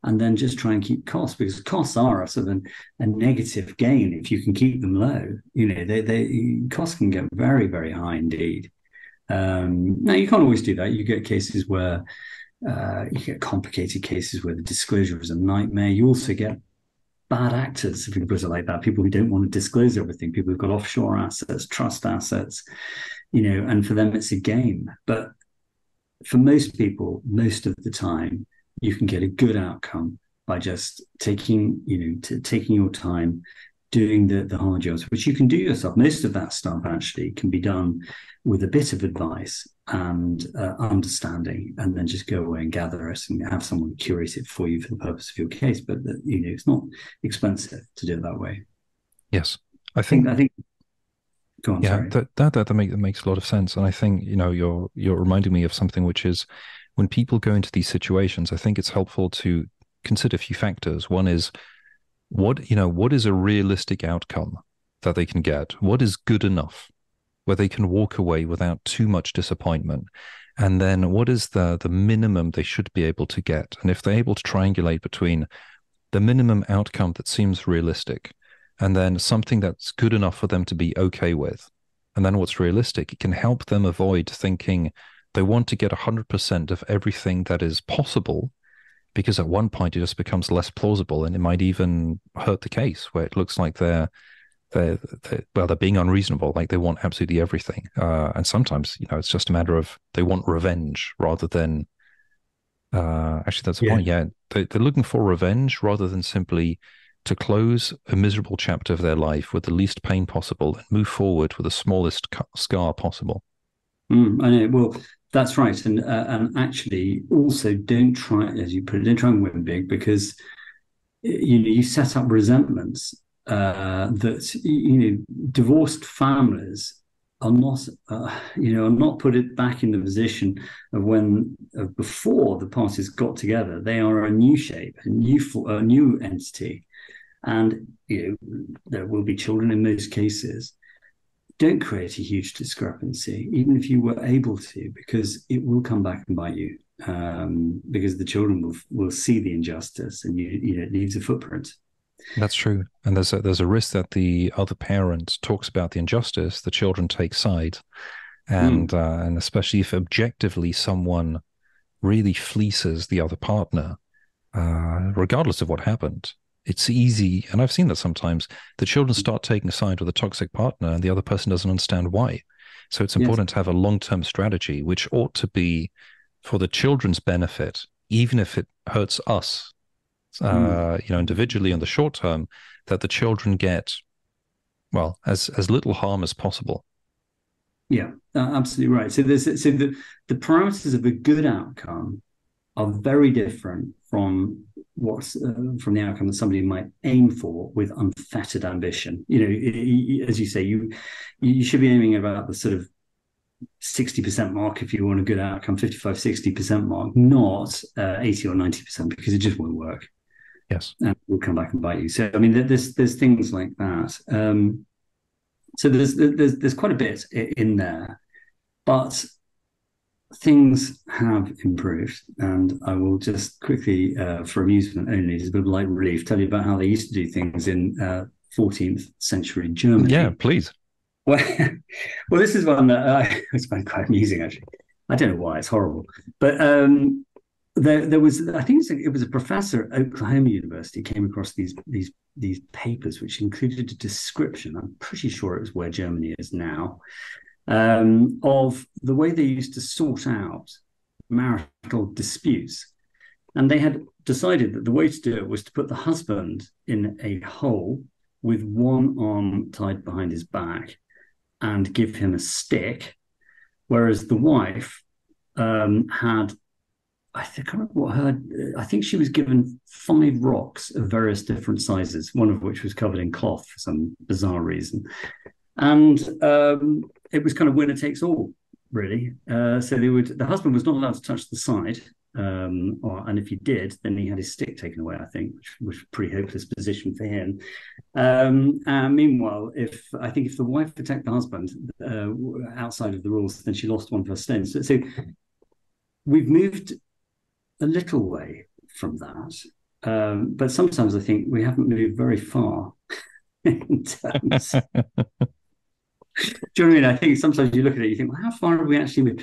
And then just try and keep costs, because costs are a sort of a negative gain if you can keep them low. You know, costs can get very, very high indeed. Now, you can't always do that. You get cases where you get complicated cases where the disclosure is a nightmare. You also get bad actors, if you put it like that, people who don't want to disclose everything, people who've got offshore assets, trust assets, you know, and for them it's a game. But for most people, most of the time, you can get a good outcome by just taking your time, doing the hard yards, which you can do yourself. Most of that stuff actually can be done with a bit of advice and understanding, and then just go away and gather it and have someone curate it for you for the purpose of your case. But you know, it's not expensive to do it that way. Yes, I think. Go on, yeah, sorry. That makes a lot of sense, and I think, you know, you're reminding me of something, which is when people go into these situations, I think it's helpful to consider a few factors. One is what is a realistic outcome that they can get? What is good enough where they can walk away without too much disappointment? And then what is the minimum they should be able to get? And if they're able to triangulate between the minimum outcome that seems realistic and then something that's good enough for them to be okay with, and then what's realistic, it can help them avoid thinking they want to get 100% of everything that is possible, because at one point it just becomes less plausible and it might even hurt the case, where it looks like they're being unreasonable, like they want absolutely everything. And sometimes, you know, it's just a matter of they want revenge rather than actually, that's the point. Yeah, they're looking for revenge rather than simply to close a miserable chapter of their life with the least pain possible and move forward with the smallest scar possible. I know. Well, that's right. And actually, also don't try, as you put it, don't try and win big, because you know you set up resentments. That, you know, divorced families are not, put it back in the position of before the parties got together. They are a new shape, a new entity, and you know, there will be children in most cases. Don't create a huge discrepancy, even if you were able to, because it will come back and bite you. Because the children will see the injustice, and you know, it leaves a footprint. That's true. And there's a risk that the other parent talks about the injustice, the children take side, and especially if objectively someone really fleeces the other partner, regardless of what happened. It's easy, and I've seen that sometimes, the children start taking side with a toxic partner and the other person doesn't understand why. So it's important to have a long-term strategy, which ought to be for the children's benefit, even if it hurts us, individually in the short term, that the children get, well, as little harm as possible. Yeah, absolutely right. So the parameters of a good outcome are very different from from the outcome that somebody might aim for with unfettered ambition. You know, as you say, you should be aiming about the sort of 60% mark if you want a good outcome, 55, 60% mark, not 80 or 90%, because it just won't work. Yes. And we'll come back and bite you. So, I mean, there's things like that. So there's quite a bit in there, but things have improved, and I will just quickly, for amusement only, as a bit of light relief, tell you about how they used to do things in 14th century Germany. Yeah, please. Well, this is one that I found quite amusing, actually. I don't know why, it's horrible. But there was, I think it was a professor at Oklahoma University came across these papers, which included a description, I'm pretty sure it was where Germany is now, of the way they used to sort out marital disputes. And they had decided that the way to do it was to put the husband in a hole with one arm tied behind his back and give him a stick, whereas the wife had, I think she was given 5 rocks of various different sizes, one of which was covered in cloth for some bizarre reason. And it was kind of winner takes all, really. So the husband was not allowed to touch the side, and if he did, then he had his stick taken away, I think, which was a pretty hopeless position for him. And meanwhile, if the wife attacked the husband outside of the rules, then she lost one of her stones. So we've moved a little way from that, but sometimes I think we haven't moved very far in terms. Do you know what I mean? I think sometimes you look at it, you think, well, how far have we actually moved?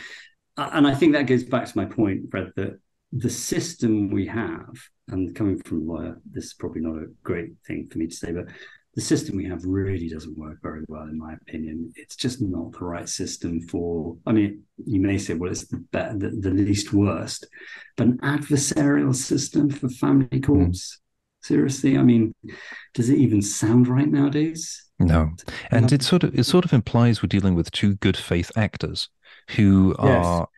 And I think that goes back to my point, Fred, that the system we have, and coming from a lawyer, this is probably not a great thing for me to say, but the system we have really doesn't work very well, in my opinion. It's just not the right system for, I mean, you may say, well, it's the least worst, but an adversarial system for family courts? Seriously, I mean, does it even sound right nowadays? No. And it sort of implies we're dealing with two good faith actors who are,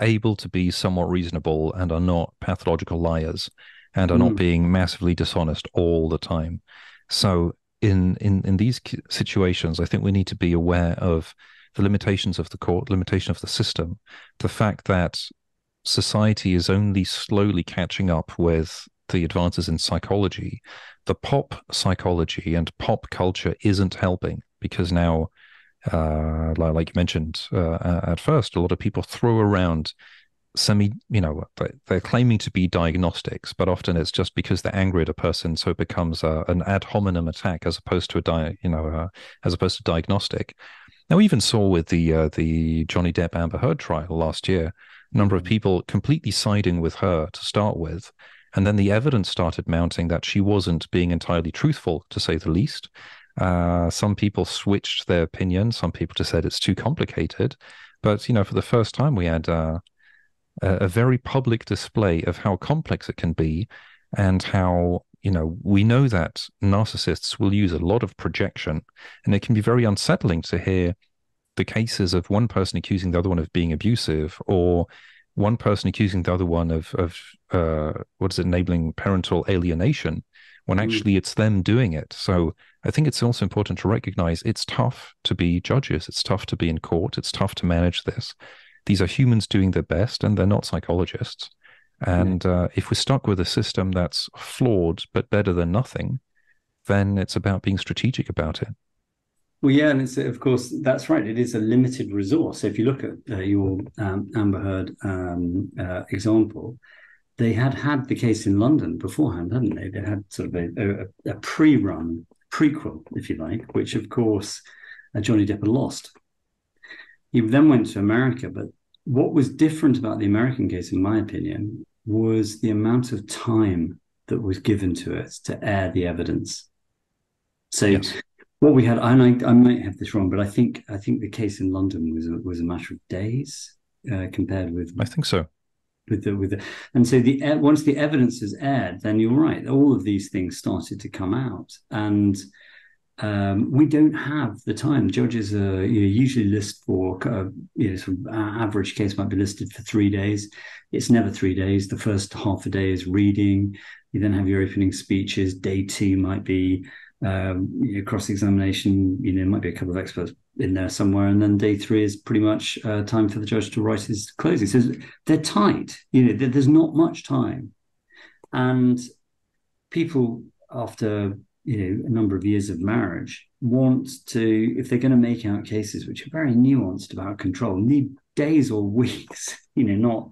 able to be somewhat reasonable and are not pathological liars and are not being massively dishonest all the time. So in these situations, I think we need to be aware of the limitations of the court, limitation of the system, the fact that society is only slowly catching up with the advances in psychology. The pop psychology and pop culture isn't helping, because now, like you mentioned at first, a lot of people throw around they're claiming to be diagnostics, but often it's just because they're angry at a person, so it becomes an ad hominem attack as opposed to diagnostic. Now, we even saw with the Johnny Depp Amber Heard trial last year, a number of people completely siding with her to start with. And then the evidence started mounting that she wasn't being entirely truthful, to say the least. Some people switched their opinion. Some people just said it's too complicated. But, for the first time, we had a very public display of how complex it can be, and how, we know that narcissists will use a lot of projection. And it can be very unsettling to hear the cases of one person accusing the other one of being abusive, or one person accusing the other one of enabling parental alienation, when actually it's them doing it. So I think it's also important to recognize it's tough to be judges. It's tough to be in court. It's tough to manage this. These are humans doing their best, and they're not psychologists. And if we're stuck with a system that's flawed but better than nothing, then it's about being strategic about it. Well, yeah, and it's, of course, that's right. It is a limited resource. So if you look at your Amber Heard example, they had the case in London beforehand, hadn't they? They had sort of a pre-run, prequel, if you like, which, of course, Johnny Depp lost. He then went to America, but what was different about the American case, in my opinion, was the amount of time that was given to it to air the evidence. So yes. What we had, and I might have this wrong, but I think the case in London was a matter of days compared with, I think so. With the, and so once the evidence is aired, then you're right. All of these things started to come out, and we don't have the time. Judges are usually list for sort of average case might be listed for 3 days. It's never 3 days. The first half a day is reading. You then have your opening speeches. Day two might be cross-examination. Might be a couple of experts in there somewhere, and then day three is pretty much time for the judge to write his closing. So they're tight, there's not much time, and people after a number of years of marriage want to, if they're going to make out cases which are very nuanced about control, need days or weeks, not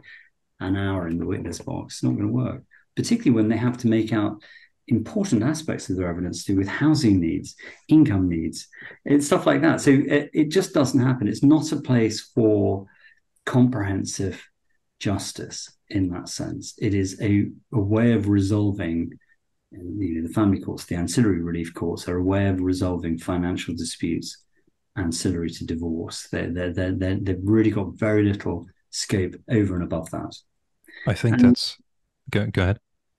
an hour in the witness box. It's not going to work, particularly when they have to make out important aspects of their evidence to do with housing needs, income needs, and stuff like that. So it just doesn't happen. It's not a place for comprehensive justice in that sense. It is a way of resolving, the family courts, the ancillary relief courts are a way of resolving financial disputes ancillary to divorce. They've really got very little scope over and above that. I think that's... Go ahead.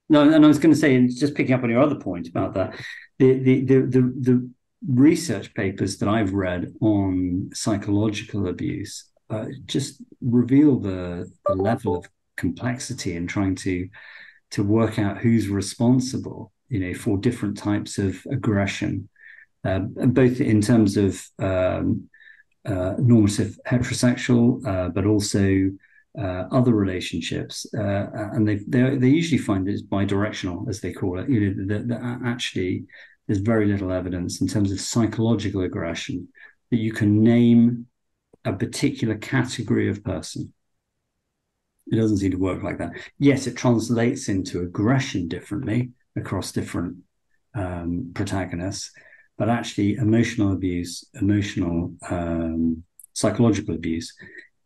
No, and I was going to say, just picking up on your other point about that, the research papers that I've read on psychological abuse just reveal the level of complexity in trying to work out who's responsible, for different types of aggression, both in terms of normative heterosexual, but also other relationships, and they usually find that it's bidirectional, as they call it. That actually there's very little evidence in terms of psychological aggression that you can name a particular category of person. It doesn't seem to work like that. Yes, it translates into aggression differently across different protagonists, but actually emotional abuse, psychological abuse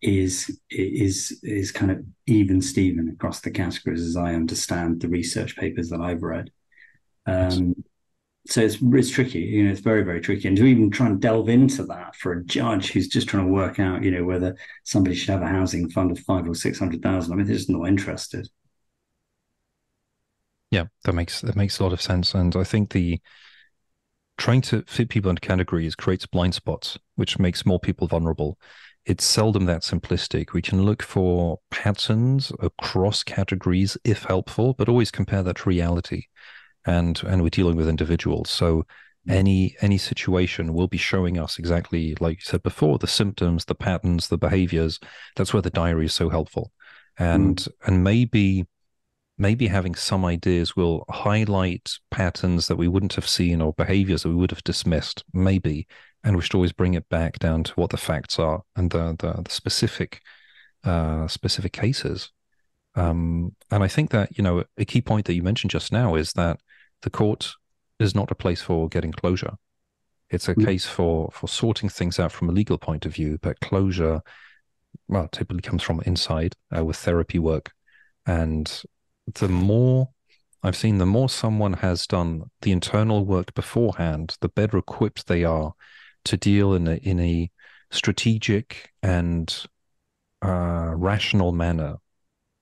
is kind of even across the categories, as I understand the research papers that I've read. So it's tricky, it's very, very tricky. And to even try and delve into that for a judge who's just trying to work out, whether somebody should have a housing fund of 500,000 or 600,000, they're just not interested. Yeah, that makes a lot of sense. And I think the trying to fit people into categories creates blind spots, which makes more people vulnerable. It's seldom that simplistic. We can look for patterns across categories, if helpful, but always compare that to reality. And we're dealing with individuals. So any situation will be showing us exactly, like you said before, the symptoms, the patterns, the behaviors. That's where the diary is so helpful. And maybe having some ideas will highlight patterns that we wouldn't have seen or behaviors that we would have dismissed, maybe. And we should always bring it back down to what the facts are and the specific cases. And I think that, a key point that you mentioned just now is that the court is not a place for getting closure. It's a case for sorting things out from a legal point of view, but closure, typically comes from inside with therapy work. And the more... I've seen the more someone has done the internal work beforehand, the better equipped they are to deal in a strategic and rational manner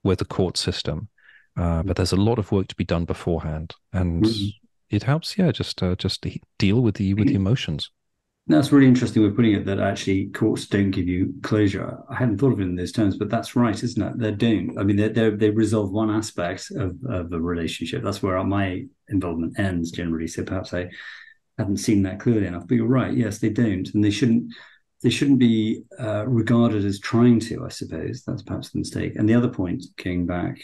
with the court system. But there's a lot of work to be done beforehand, and it helps, just deal with the emotions. That's a really interesting way of putting it, that actually courts don't give you closure. I hadn't thought of it in those terms, but that's right, isn't it? They don't. I mean, they resolve one aspect of a relationship. That's where my involvement ends generally. So perhaps I haven't seen that clearly enough. But you're right. Yes, they don't. And they shouldn't be regarded as trying to, I suppose. That's perhaps the mistake. And the other point, going back,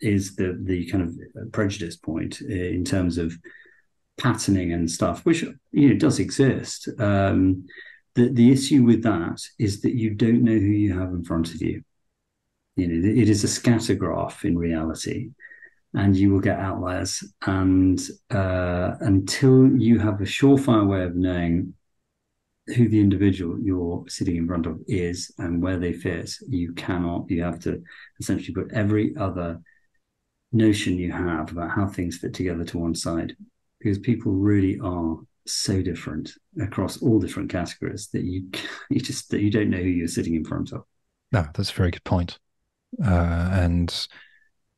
is the kind of prejudice point in terms of patterning and stuff, which does exist. The issue with that is that you don't know who you have in front of you. It is a scatter graph in reality, and you will get outliers. And until you have a surefire way of knowing who the individual you're sitting in front of is and where they fit, you have to essentially put every other notion you have about how things fit together to one side, because people really are so different across all different categories that you don't know who you're sitting in front of. No, that's a very good point. And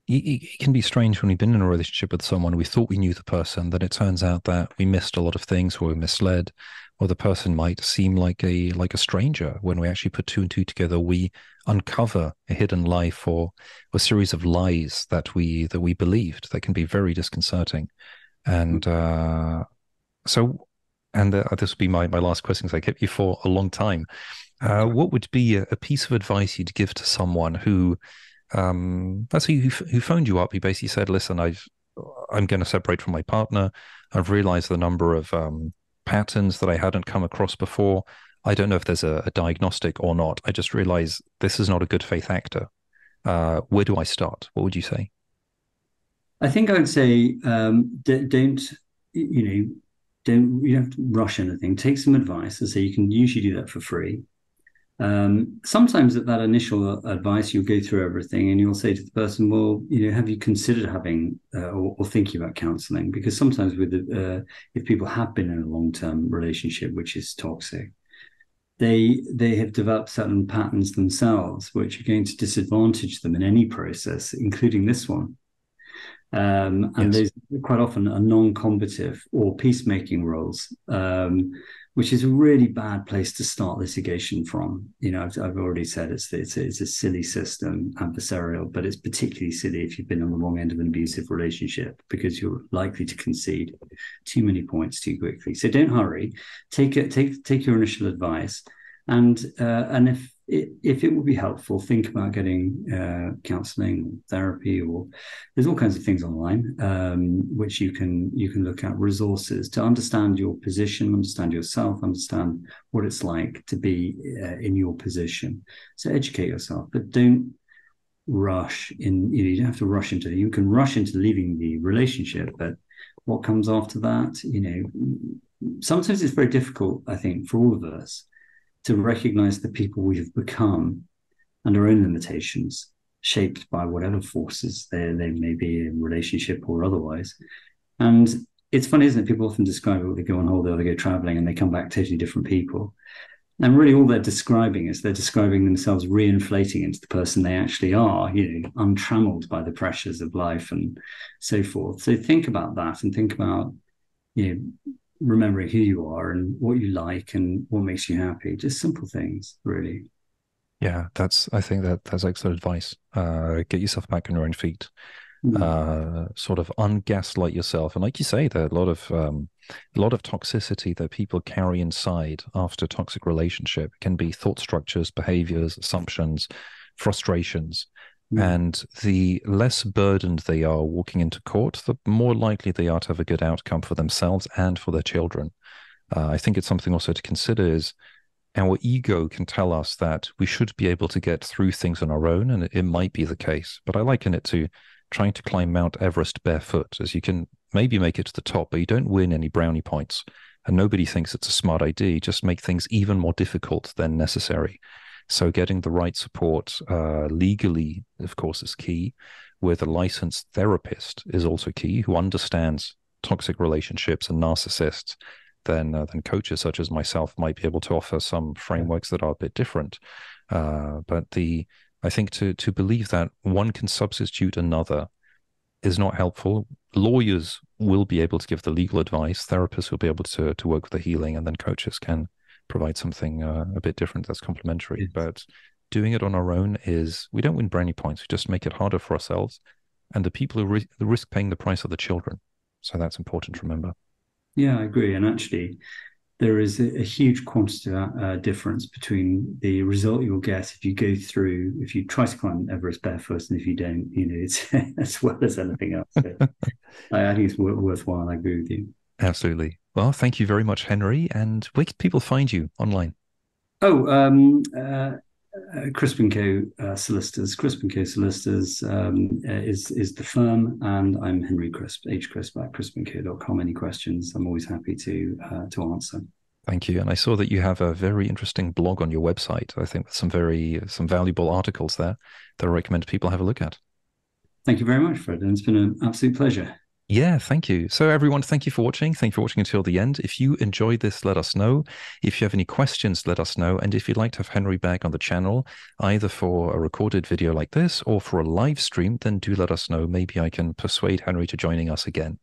it can be strange when we've been in a relationship with someone, we thought we knew the person, then it turns out that we missed a lot of things, or we were misled, or the person might seem like a stranger. When we actually put two and two together, we uncover a hidden life or a series of lies that we believed. That can be very disconcerting. And this will be my last question, because I kept you for a long time. What would be a piece of advice you'd give to someone who phoned you up? He basically said, "Listen, I'm going to separate from my partner. I've realized the number of patterns that I hadn't come across before. I don't know if there's a diagnostic or not. I just realize this is not a good faith actor. Where do I start?" What would you say? I think I would say you don't have to rush anything. Take some advice. And so you can usually do that for free. Sometimes at that initial advice, you'll go through everything and you'll say to the person, well, have you considered having or thinking about counselling? Because sometimes if people have been in a long-term relationship, which is toxic, they have developed certain patterns themselves, which are going to disadvantage them in any process, including this one. And yes. Those quite often are non-combative or peacemaking roles, which is a really bad place to start litigation from. I've already said it's a silly system, adversarial, but it's particularly silly if you've been on the wrong end of an abusive relationship, because you're likely to concede too many points too quickly. So don't hurry. Take your initial advice, and if it would be helpful, think about getting counselling or therapy, or there's all kinds of things online which you can look at, resources to understand your position, understand yourself, understand what it's like to be in your position. So educate yourself, but don't rush in. You don't have to rush into it. You can rush into leaving the relationship, but what comes after that, sometimes it's very difficult, I think, for all of us to recognize the people we have become and our own limitations, shaped by whatever forces they may be in relationship or otherwise. And it's funny, isn't it? People often describe it, they go on holiday or they go traveling and they come back totally different people. And really all they're describing themselves reinflating into the person they actually are, untrammeled by the pressures of life and so forth. So think about that, and think about, remembering who you are and what you like and what makes you happy. Just simple things, really. Yeah, I think that's excellent advice. Get yourself back on your own feet. Sort of ungaslight yourself. And like you say, there are a lot of toxicity that people carry inside after a toxic relationship. It can be thought structures, behaviors, assumptions, frustrations. And the less burdened they are walking into court, the more likely they are to have a good outcome for themselves and for their children. I think it's something also to consider is our ego can tell us that we should be able to get through things on our own, and it might be the case. But I liken it to trying to climb Mount Everest barefoot, as you can maybe make it to the top, but you don't win any brownie points. And nobody thinks it's a smart idea. You just make things even more difficult than necessary. So getting the right support legally, of course, is key. With a licensed therapist is also key, who understands toxic relationships and narcissists. Then coaches such as myself might be able to offer some frameworks that are a bit different. I think to believe that one can substitute another is not helpful. Lawyers will be able to give the legal advice. Therapists will be able to work with the healing, and then coaches can provide something a bit different that's complementary. Yes. But doing it on our own is, we don't win brownie points, we just make it harder for ourselves, and the people who risk paying the price are the children. So that's important to remember. Yeah, I agree. And actually there is a huge quantitative difference between the result you'll get if you try to climb Everest barefoot and if you don't, it's as well as anything else. So I think it's worthwhile. I agree with you. Absolutely. Well, thank you very much, Henry. And where can people find you online? Crispin Co. Solicitors. Crispin Co. Solicitors is the firm, and I'm Henry Crisp, hcrisp@crispandco.com. Any questions, I'm always happy to answer. Thank you. And I saw that you have a very interesting blog on your website, I think, with some valuable articles there that I recommend people have a look at. Thank you very much, Fred. And it's been an absolute pleasure. Yeah, thank you. So everyone, thank you for watching. Thank you for watching until the end. If you enjoyed this, let us know. If you have any questions, let us know. And if you'd like to have Henry back on the channel, either for a recorded video like this or for a live stream, then do let us know. Maybe I can persuade Henry to joining us again.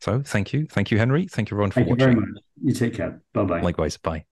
So thank you. Thank you, Henry. Thank you, everyone, for watching. Thank you very much. You take care. Bye-bye. Likewise. Bye.